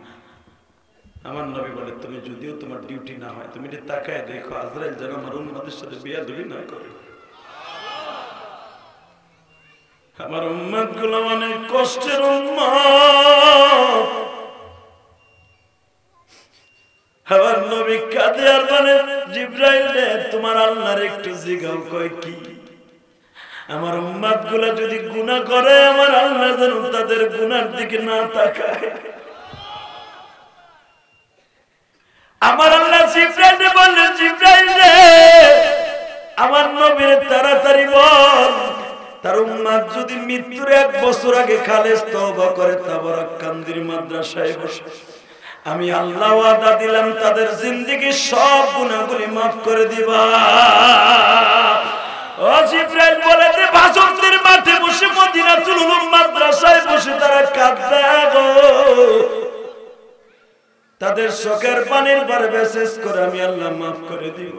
गुना करे आल्ला जान तादेर गुनार दिके ना ताकाय जिंदगी सब गुनाहगुली माफ कर दिबा मद्रासाय बसे तारा कांदे तादेर शोकेर पानिर बार बेसेस करे आमी आल्लाह माफ करे दिब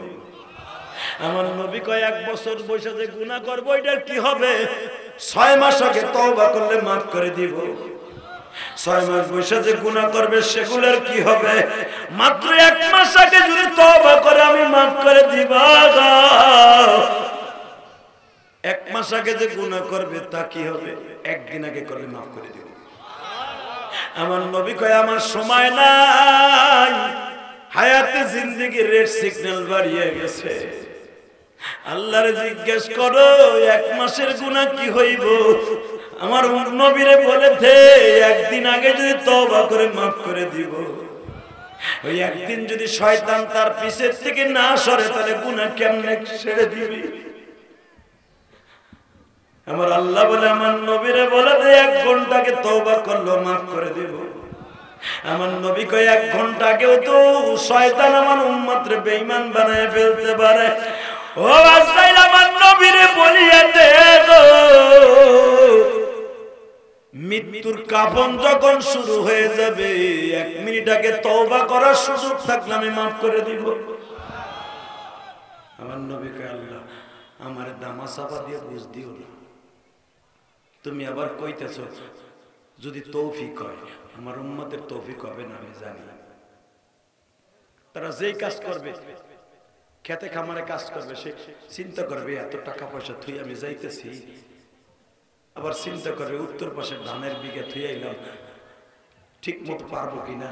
आमार नबी कय एक बछर बइसा जे गुनाह करब एटार की होबे 6 मास आगे तौबा करले माफ करे दिब 6 मास बइसा जे गुनाह करबे सेगुलार की होबे मात्र 1 मास आगे जदि तौबा करे आमी माफ करे दिब एक मास आगे जे गुनाह करबे ता की होबे एक दिन आगे करले माफ करे दिब शयतान तार पीछेर थेके ना सरे ताहले गुनाह केमने सेरे दिबे मृत्युर काफन जखन शुरू हয়ে যাবে एक मिनिट आगे तौबा करार सुযোগ থাকলে আমি माफ করে দিব আমার নবী কয় আল্লাহ আমারে দামা চাপা দিয়ে বুঝ দিও না তুমি আবার কইতেছো যদি তৌফিক হয় আমার উম্মতের তৌফিক হবে না আমি জানি তারা যেই কাজ করবে খেতে খামারে কাজ করবে সে চিন্তা করবে এত টাকা পয়সা তুই আমি যাইতেছি আবার চিন্তা করবে উত্তর পাশে ধানের বিঘা তুই আইলাম ঠিকমতো পারবো কিনা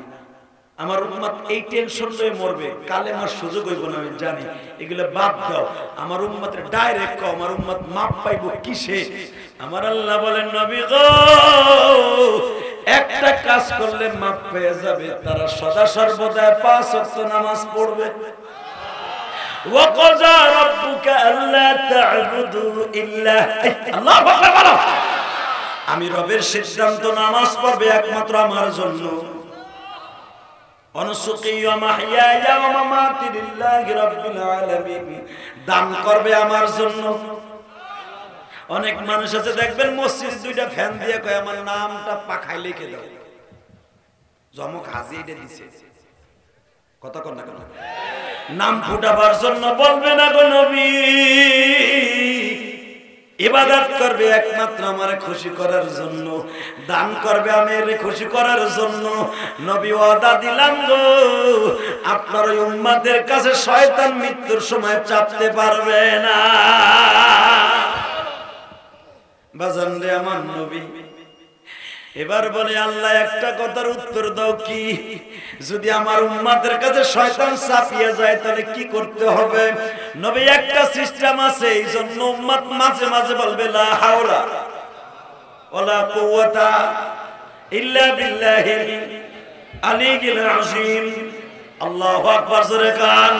আমার উম্মত এই টেনশন লয়ে মরবে কালেমার সুযোগ হইব না আমি জানি এগুলা বাদ দাও আমার উম্মতের ডাইরেক্ট কও আমার উম্মত মাপ পাইবো কিসে আমার আল্লাহ বলেন নবী গো একটা কাজ করলে মাপ পেয়ে যাবে তারা সদা সর্বদা পাঁচ ওয়াক্ত নামাজ পড়বে ওয়া কাযা রাব্বুকা আল্লা তা'বুদু ইল্লা আল্লাহু আকবার বলো আমি রবের সিদ্ধান্ত নামাজ পড়বে একমাত্র আমার জন্য ইবাদত করবে একমাত্র আমারে খুশি করার জন্য দান করবে আমারে খুশি করার জন্য নবী ওয়াদা দিলাম গো আপনার ওই উম্মতের কাছে শয়তান মৃত্যুর সময় চাপতে পারবে না বাজান রে আমার নবী এবার বলে আল্লাহ একটা কথার উত্তর দাও কি যদি আমার উম্মতের কাছে শয়তান চাপিয়ে যায় তাহলে কি করতে হবে নবী একটা সিস্টেম আছে এইজন্য উম্মত মাঝে মাঝে বলবে লা হাওলা ওয়ালা কুওয়াতা ইল্লা বিল্লাহিল আলিয়িল আযীম আল্লাহু আকবার জোরে কান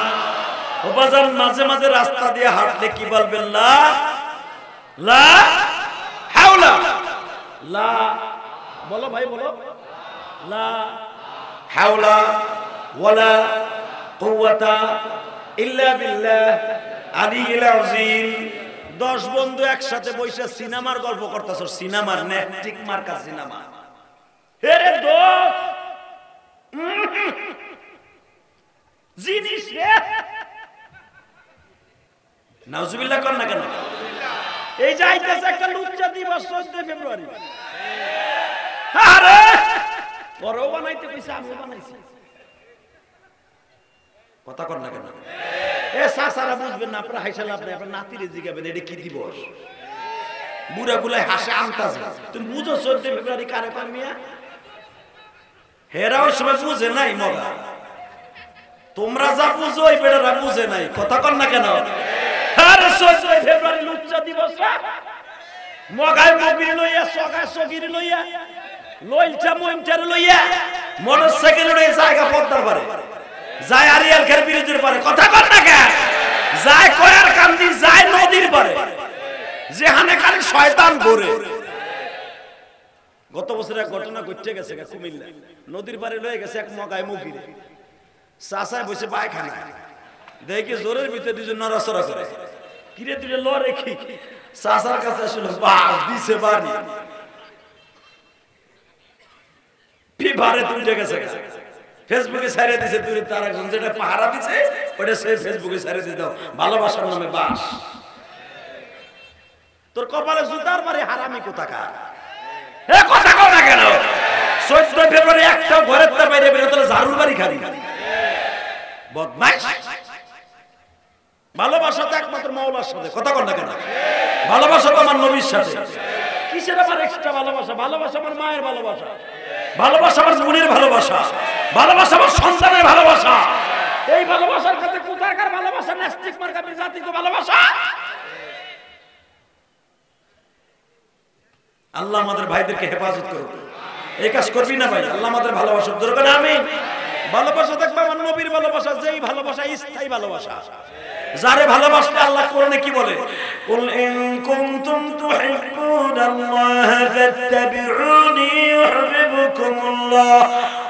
ও বাজান মাঝে মাঝে রাস্তা দিয়ে হাঁটলে কি বলবেন লা লা হাওলা লা बोलो भाई बोलो ला हौला वला कुव्वता इल्ला बिल्लाह अलील अजीम 10 বন্ধু একসাথে বসে সিনেমার গল্প করতেছ সিনেমার নে ঠিক মার্কা সিনেমা হে রে দোস্ত জিনিস রে নাউজুবিল্লাহ কর না কেন এই যাইতেছে একটা লুচ্চা দিবস 14 ফেব্রুয়ারি ठीक কথা কর না কেন? এ সাসারা বুঝবেন না আপনারা, হাইসা লাভ নাই। আপনার নাতিরে জিজ্ঞাবেন এটা কি দিবস, বুড়া বুলাই হাসে আনতাজ। তুমি বুঝো 14 ফেব্রুয়ারি কারে পার মিয়া? হেরাও সবাই বুঝে নাই মগা, তোমরা যা বুঝো ওই বেড়ারা বুঝে নাই। কথা কর না কেন? আর 14 ফেব্রুয়ারি লুচ্চা দিবস না, মগায় মগির লইয়া সগা সগির লইয়া লইলচা মইমচার লইয়া মোটরসাইকেল লইয়া জায়গা পদ্মার পারে যায়, আরিয়াল খের বিরুদ্ধের পারে। কথা কর না কেন? যায় কয়ার কান্দি, যায় নদীর পারে, যেখানে খালি শয়তান ঘুরে। গত বছরের ঘটনা ঘটে গেছে কুমিল্লা, নদীর পারে লয়ে গেছে এক মগায় মগিরে। চাচায় বসে পায়খানা, দেখি জোরের ভিতরে দুজন নড়াচড়া করে। কিরে তুই লড়ে কি? চাচার কাছে আসলে বাস দিছে বাড়ি, ফিভারে তুলে গেছে, ফেসবুকে ছাড়ে দিছে। তুই তার একজন যেটা পাহারা দিছে ওটা সে ফেসবুকে ছাড়ে দিয়ে দাও, ভালোবাসার নামে বাস। তোর কপালে জুতার মারি হারামি কোথাকার। এ কথা কও না কেন? 14 ফেব্রুয়ারি একটা ঘরের তার বাইরে বেরো, তোরা ঝাড়ুর বাড়ি খাবি। বদমাইশ, ভালোবাসা তো একমাত্র মাওলার সাথে। কথা কর না কেন? ভালোবাসা তো আমার নবীর সাথে। কিসের আমার এক্সট্রা ভালোবাসা? ভালোবাসা আমার মায়ের ভালোবাসা, ভালোবাসা আমার বোনের ভালোবাসা, ভালোবাসা আমার সন্তানের ভালোবাসা। এই ভালোবাসার সাথে কোথাকার ভালোবাসা? নাস্তিক মার্কাবের জাতি তো ভালোবাসা। আল্লাহ আমাদের ভাইদেরকে হেফাজত করুন। এই কাজ করবি না ভাই, আল্লাহ আমাদের ভালোবাসার দরকার। আমি ভালোবাসা দেখবো আমার নবীর ভালোবাসা, যেই ভালোবাসা স্থায়ী ভালোবাসা, যারে ভালোবাসলে আল্লাহ কোরআনে কি বলে? কুল ইন কুনতুম তুহিব্বুনাল্লাহ ফাত্তাবিউনি ইউহিব্বুকুমুল্লাহ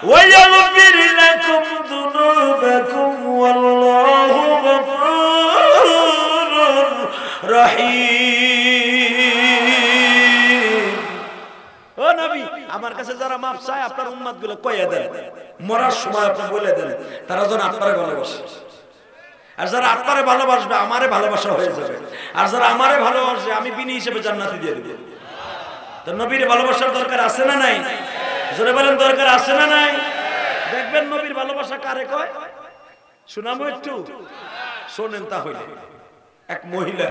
ওয়া ইয়াগফির লাকুম যুনুবাকুম ওয়াল্লাহু গফুরুর রহিম। ও নবী, আমার কাছে যারা মাফ চায় আপনার উম্মতগুলো কইয়া দেন, মরার সময় আপনি বলে দেন তারা যেন আপনারে ভালোবাসে। আর যারা আপনারে ভালোবাসবে আমারে ভালোবাসা হয়ে যাবে, আর যারা আমারে ভালোবাসবে আমি বিনি হিসেবে জান্নাতে দিয়ে দেব। তো নবীর ভালোবাসার দরকার আছে না নাই? জোরে বলেন, দরকার আছে না নাই? দেখবেন নবীর ভালোবাসা কারে কয় শুনাবো একটু, শোনেন। তাহলে এক মহিলা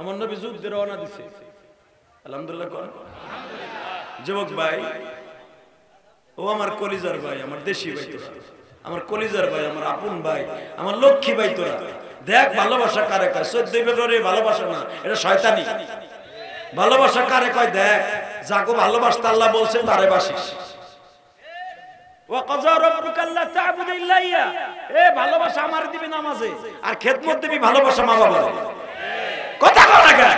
আমার নবী যুদ্ধে রওনা দিছে। আলহামদুলিল্লাহ কর। যুবক ভাই, ও আমার কলিজার ভাই, আমার দেশি ভাই, আমার কলিজার ভাই, আমার আপন ভাই, আমার লক্ষ্মী ভাই, তোরা দেখ ভালোবাসা কারে কয়। 14 ফেব্রুয়ারি ভালোবাসা না, এটা শয়তানি। ভালোবাসা কারে কয় দেখ, যাকে ভালোবাসতে আল্লাহ বলছে তারে বাসিস। এ ভালোবাসা আমার দিবি নামাজে, আর খেদমত দিবি ভালোবাসা মা বাবা। কথা বল না কেন?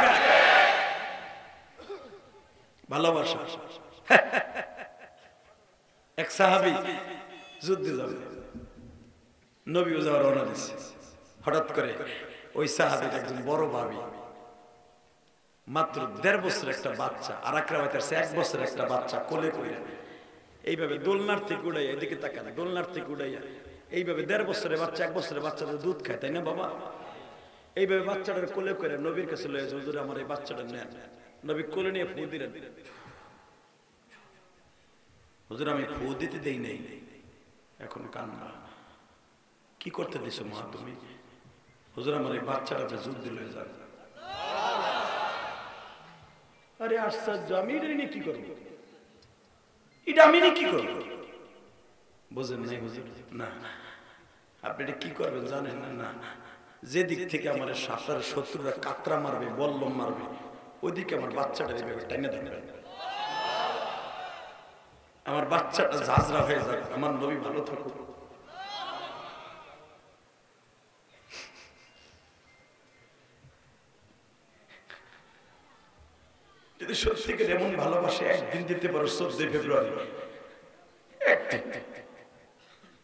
ভালোবাসা। এক সাহাবী যুদ্ধে যাবে, নবীও যাওয়ার রওনা দিচ্ছে। হঠাৎ করে ওই সাহাবীর একজন বড় ভাবি, মাত্র 1.5 বছর একটা বাচ্চা, আর এক রাতে 1 বছর একটা বাচ্চা কোলে করে এইভাবে দোলনার থেকে উড়াইয়া, এদিকে তাকান, দোলনার থেকে উড়াইয়া এইভাবে 1.5 বছরের বাচ্চা 1 বছরের বাচ্চাদের দুধ খায়, তাই না বাবা? এইভাবে বাচ্চাটার কোলে করে নবীর কাছে লয়ে যায়, হুজুর আমার এই বাচ্চাটা নেন। নবী কোলে নিয়ে ফু দিলেন। হুজুর আমি ফু দিতে দেই নাই, এখন কান্না। কি করতে দিছো মা তুমি? হুজুর আমার এই বাচ্চাটাকে যুদ্ধ লয়ে যান। আরে আশ্চর্য, আমি এটা নিয়ে কি করব? এটা আমি নিয়ে কি করব? বুঝেন নাই হুজুর? না, আপনি এটা কি করবেন জানেন না? যে দিক থেকে আমার সাঁতার শত্রুরা কাতরা মারবে, বল্লম মারবে, ওইদিকে আমার বাচ্চাটা এইভাবে টাইনে ধরবে, আমার বাচ্চাটা ঝাঁঝরা হয়ে যাবে। আমার নবী ভালো থাকুক। যদি সত্যিকার এমন ভালোবাসে একদিন দিতে পারো 14 ফেব্রুয়ারি।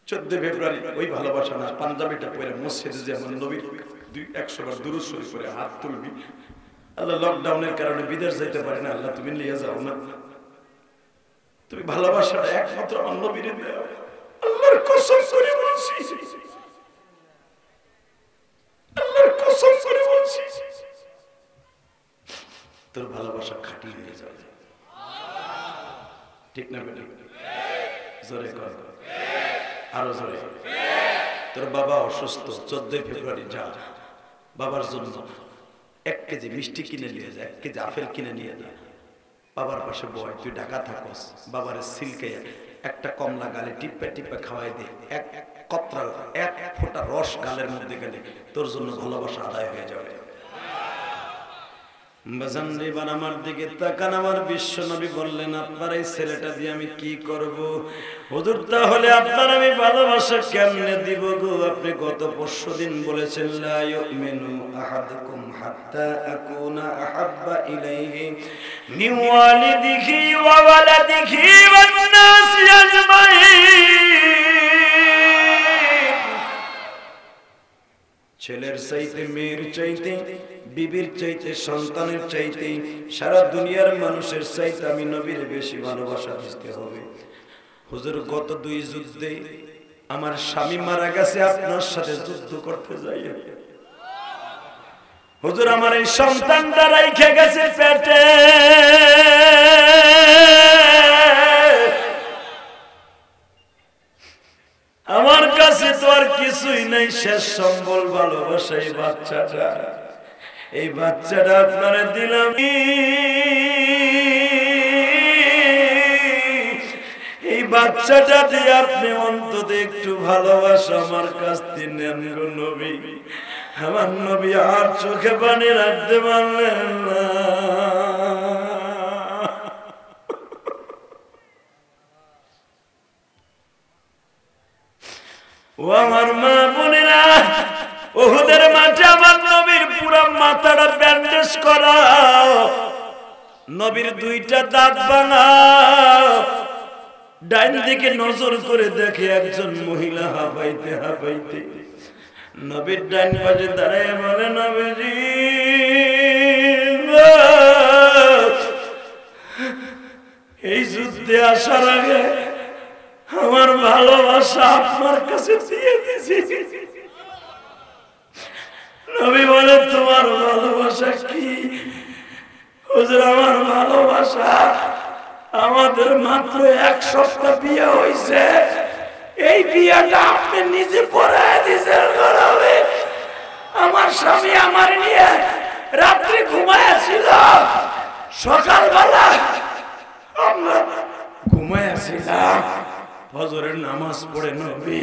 14 ফেব্রুয়ারি ওই ভালোবাসা না, পাঞ্জাবিটা পরে মসজিদে যে আমার নবীর 100 বার দুরূদ শরীফ পড়ে হাত তুলবি। আল্লাহ লকডাউনের কারণে বিদেশ যাইতে পারি না, আল্লাহ তুমি নিয়ে যাও না, তুমি ভালোবাসাটা একমাত্র আমার নবীর দাও। আল্লাহর কসম করে বলছি, আল্লাহর কসম করে বলছি, তোর ভালোবাসা খাঁটি হয়ে যাবে। ঠিক না বেটা? জোরে কর, আরো জোরে। তোর বাবা অসুস্থ 14 ফেব্রুয়ারি যা বাবার জন্য 1 কেজি মিষ্টি কিনে নিয়ে যা 1 কেজি আপেল কিনে নিয়ে যা বাবার পাশে বয় তুই ঢাকা থাকস বাবারে সিলকে একটা কমলা গালে টিপে টিপে খাওয়াই দে এক কতরা এক ফোঁটা রস গালের মধ্যে গেলে তোর জন্য ভালোবাসা আদায় হয়ে যাবে। ছেলের চাইতে মেয়ের চাইতে বিবির চাইতে সন্তানের চাইতে সারা দুনিয়ার মানুষের চাইতে আমি নবীর বেশি ভালোবাসা দিতে হবে। হুজুর গত 2 যুদ্ধে আমার স্বামী মারা গেছে, আপনার সাথে যুদ্ধ করতে যাই। হুজুর আমার এই সন্তানটা রেখে গেছে পেটে, আমার কাছে তো আর কিছুই নাই, শেষ সম্বল ভালোবাসা এই বাচ্চাটা। এই বাচ্চাটা আপনারে দিলাম, এই বাচ্চাটা দিয়ে আপনি অন্তত একটু ভালোবাসা আমার কাছ থেকে নেন গো নবী। আমার নবী আর চোখে পানি রাখতে পারলেন না। ও আমার মা বোনেরা, ওহুদের মাঠে আমার নবীর পুরো মাথাটা ব্যান্ডেজ করাও, নবীর 2টা দাঁত বানাও। ডান দিকে নজর করে দেখে একজন মহিলা হাঁপাইতে হাঁপাইতে নবীর ডান পাশে দাঁড়ায় বলে, নবীজি এই যুদ্ধে আসার আগে আমার ভালোবাসা আপনার কাছে দিয়ে দিয়েছি। নবী বলে, তোমার ভালোবাসা কি? হুজুর আমার ভালোবাসা, আমাদের মাত্র 1 সপ্তাহ বিয়ে হয়েছে, এই বিয়েটা আপনি নিজে পড়ায় দিয়েছেন। আমার স্বামী আমার নিয়ে রাত্রি ঘুমাইছিল, সকালবেলা আমরা ঘুমাইছিলাম। ফজরের নামাজ পড়ে নবী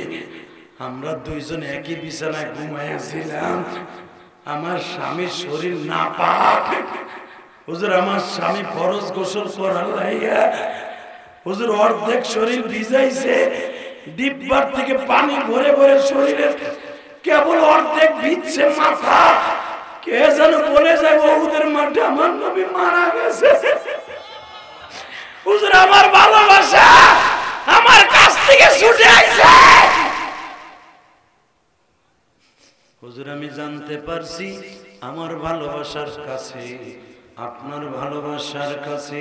আমরা দুইজন একই বিছানায় ঘুমাইছিলাম, আমার স্বামীর শরীর না পাক। হুজুর আমার স্বামী ফরজ গোসল করার লাইগা হুজুর অর্ধেক শরীর ভিজাইছে, ডিব্বার থেকে পানি ভরে ভরে শরীরে কেবল অর্ধেক ভিজছে মাথা। কে যেন বলে যায় ওদের মাঠে আমার নবী মারা গেছে। হুজুর আমার ভালোবাসা আমার কাছ থেকে ছুটে আইছে। হুজুর আমি জানতে পারছি আমার ভালোবাসার কাছে, আপনার ভালোবাসার কাছে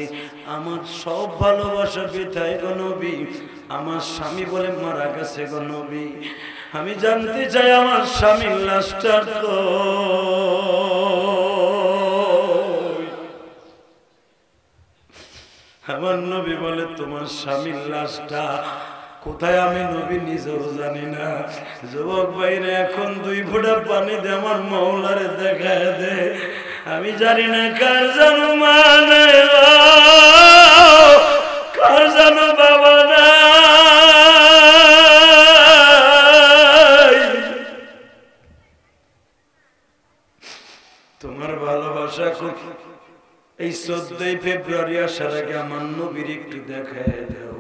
আমার সব ভালোবাসা বিধায় গো নবী। আমার স্বামী বলে মারা গেছে গো নবী, আমি জানতে চাই আমার স্বামীর লাশটার তো আমার নবী বলে, তোমার স্বামীর লাশটা কোথায় আমি নবী নিজেও জানি না। যুবক ভাইরা এখন 2 ফোঁটা পানি দে আমার মওলারে দেখায় দে, আমি জানি না কার জানো মা নাই, কার জানো বাবা নাই। তোমার ভালোবাসা খুব, এই 14 ফেব্রুয়ারি আসার আগে আমার নবীর একটু দেখায় দেও।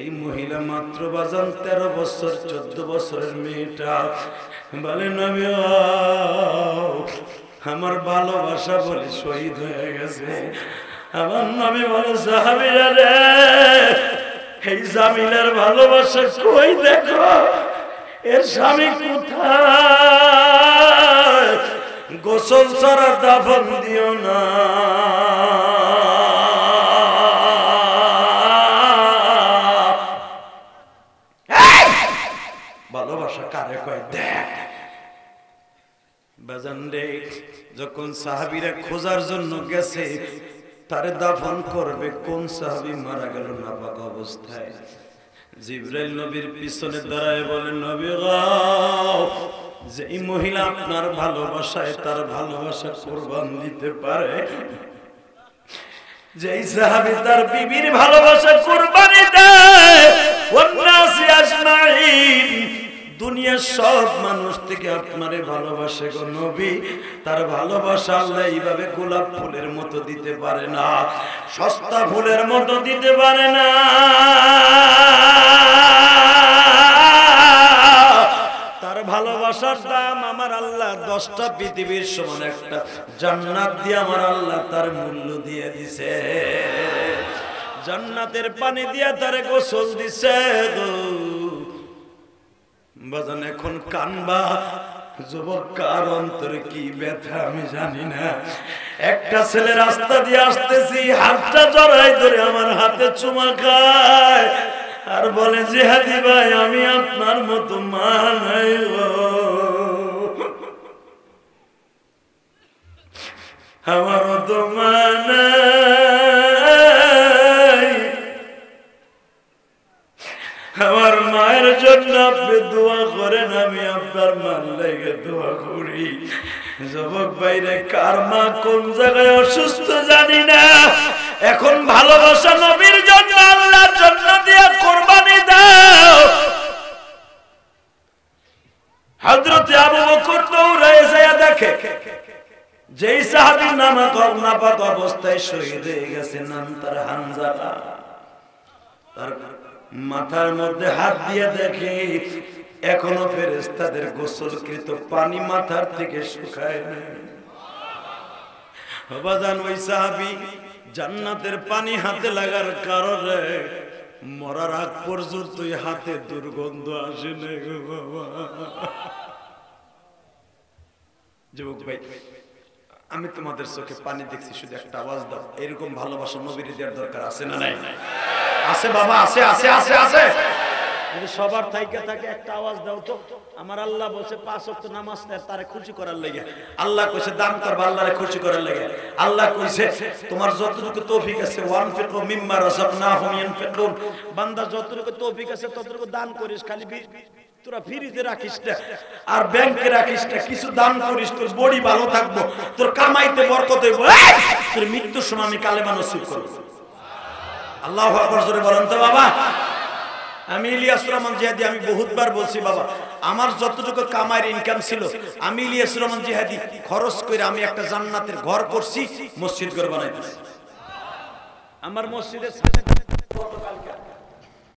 এই মহিলা মাত্র বাজান 13 বছর, 14 বছরের মেয়েটা বলে, নবী আমার ভালোবাসা বলে শহীদ হয়ে গেছে। আমার নবী বলে, সাহাবীরা রে এই জামিলার ভালোবাসা কই দেখো, এর স্বামী কোথায়? গোসল ছাড়া দাফন দিও না। যখন সাহাবীরা খোঁজার জন্য গেছে তারে দাফন করবে, কোন সাহাবী মারা গেল নাপাক অবস্থায়? जिब्राइल नबीर पिछने दाड़ाय़ बोलेन नबी गाओ जे महिला आपनार भालोबाशाय़ तार भालोबाशा कुरबान दिते पारे, जे साहाबी तार बीबीर भालोबाशा कुरबानी देय़ वन्नासी आजमाईन दुनिया सब मानुष थेके आपनारे भालोबाशे गो नबी, तार भालोबाशा आल्लाह एइभाबे गोलाप फुलेर मतो दिते पारे ना, सस्ता फुलेर मतो दिते पारे ना। ভালোবাসার দাম আমার আল্লাহ 10টা পৃথিবীর সমান একটা জান্নাত দিয়ে আমার আল্লাহ তার মূল্য দিয়ে দিয়েছে, জান্নাতের পানি দিয়ে তারে গোসল দিয়েছে। বাজান এখন কানবা যুবক, কার অন্তরে কি ব্যথা আমি জানি না। একটা ছেলে রাস্তা দিয়ে আসতেছি, হাতটা জড়াই ধরে আমার হাতে চুমা খায় আর বলে, জিহাদি ভাই আমি আপনার মতো মানাই গো, আমার মতো মানাই, আমার মায়ের জন্য আপনি দোয়া করেন, আমি আপনার মান লাগে দোয়া করি। যুবক ভাইরে, কার মা কোন জায়গায় অসুস্থ জানি না, এখন ভালোবাসা নবীর জন্য আল্লাহর জন্য দিয়া কুরবানি দাও। হযরত আবু বকর দৌড়ায় যায় দেখে যেই সাহাবী নাপাক অবস্থায় শহীদ হয়ে গেছে, নাম তার হানজালা, তার মাথার মধ্যে হাত দিয়ে দেখে এখনো ফেরেশতাদের গোসলকৃত পানি মাথার থেকে শুকায় না। অবদান ওই সাহাবী জান্নাতের পানি হাতে লাগার কারণে মরার আগ পর্যন্ত হাতে দুর্গন্ধ আসে না গো বাবা। যুবক ভাই, আমি তোমাদের চোখে পানি দেখছি, শুধু একটা আওয়াজ দাও। এরকম ভালোবাসা নবীর দেওয়ার দরকার আছে না নাই? আছে বাবা, আছে আছে আছে আছে। যদি সবার থাইকে থাকে একটা আওয়াজ দাও তো। আমার আল্লাহ বলছে 5 ওয়াক্ত নামাজ তারে খুশি করার লাগে, আল্লাহ কইছে দান করবা আল্লাহরে খুশি করার লাগে, আল্লাহ কইছে তোমার যতটুকু তৌফিক আছে ওয়ানফিকু মিম্মা রাযাকনাহুম ইয়ানফিকুন, বান্দা যতটুকু তৌফিক আছে ততটুকু দান করিস, খালি তোরা ফ্রিজে রাখিস না আর ব্যাংকে রাখিস না, কিছু দান করিস, তোর বডি ভালো থাকবো, তোর কামাইতে বরকত হইব, তোর মৃত্যুর সময় আমি কালেমা নসিব করব। আল্লাহু আকবার জোরে বলেন তো বাবা। আমি ইলিয়াস রহমান জিহাদি, আমি বহুতবার বলছি বাবা, আমার যতটুকু কামাইয়ের ইনকাম ছিল আমি ইলিয়াস রহমান জিহাদি খরচ করে আমি একটা জান্নাতের ঘর করছি, মসজিদ ঘর বানাইছি। আমার মসজিদের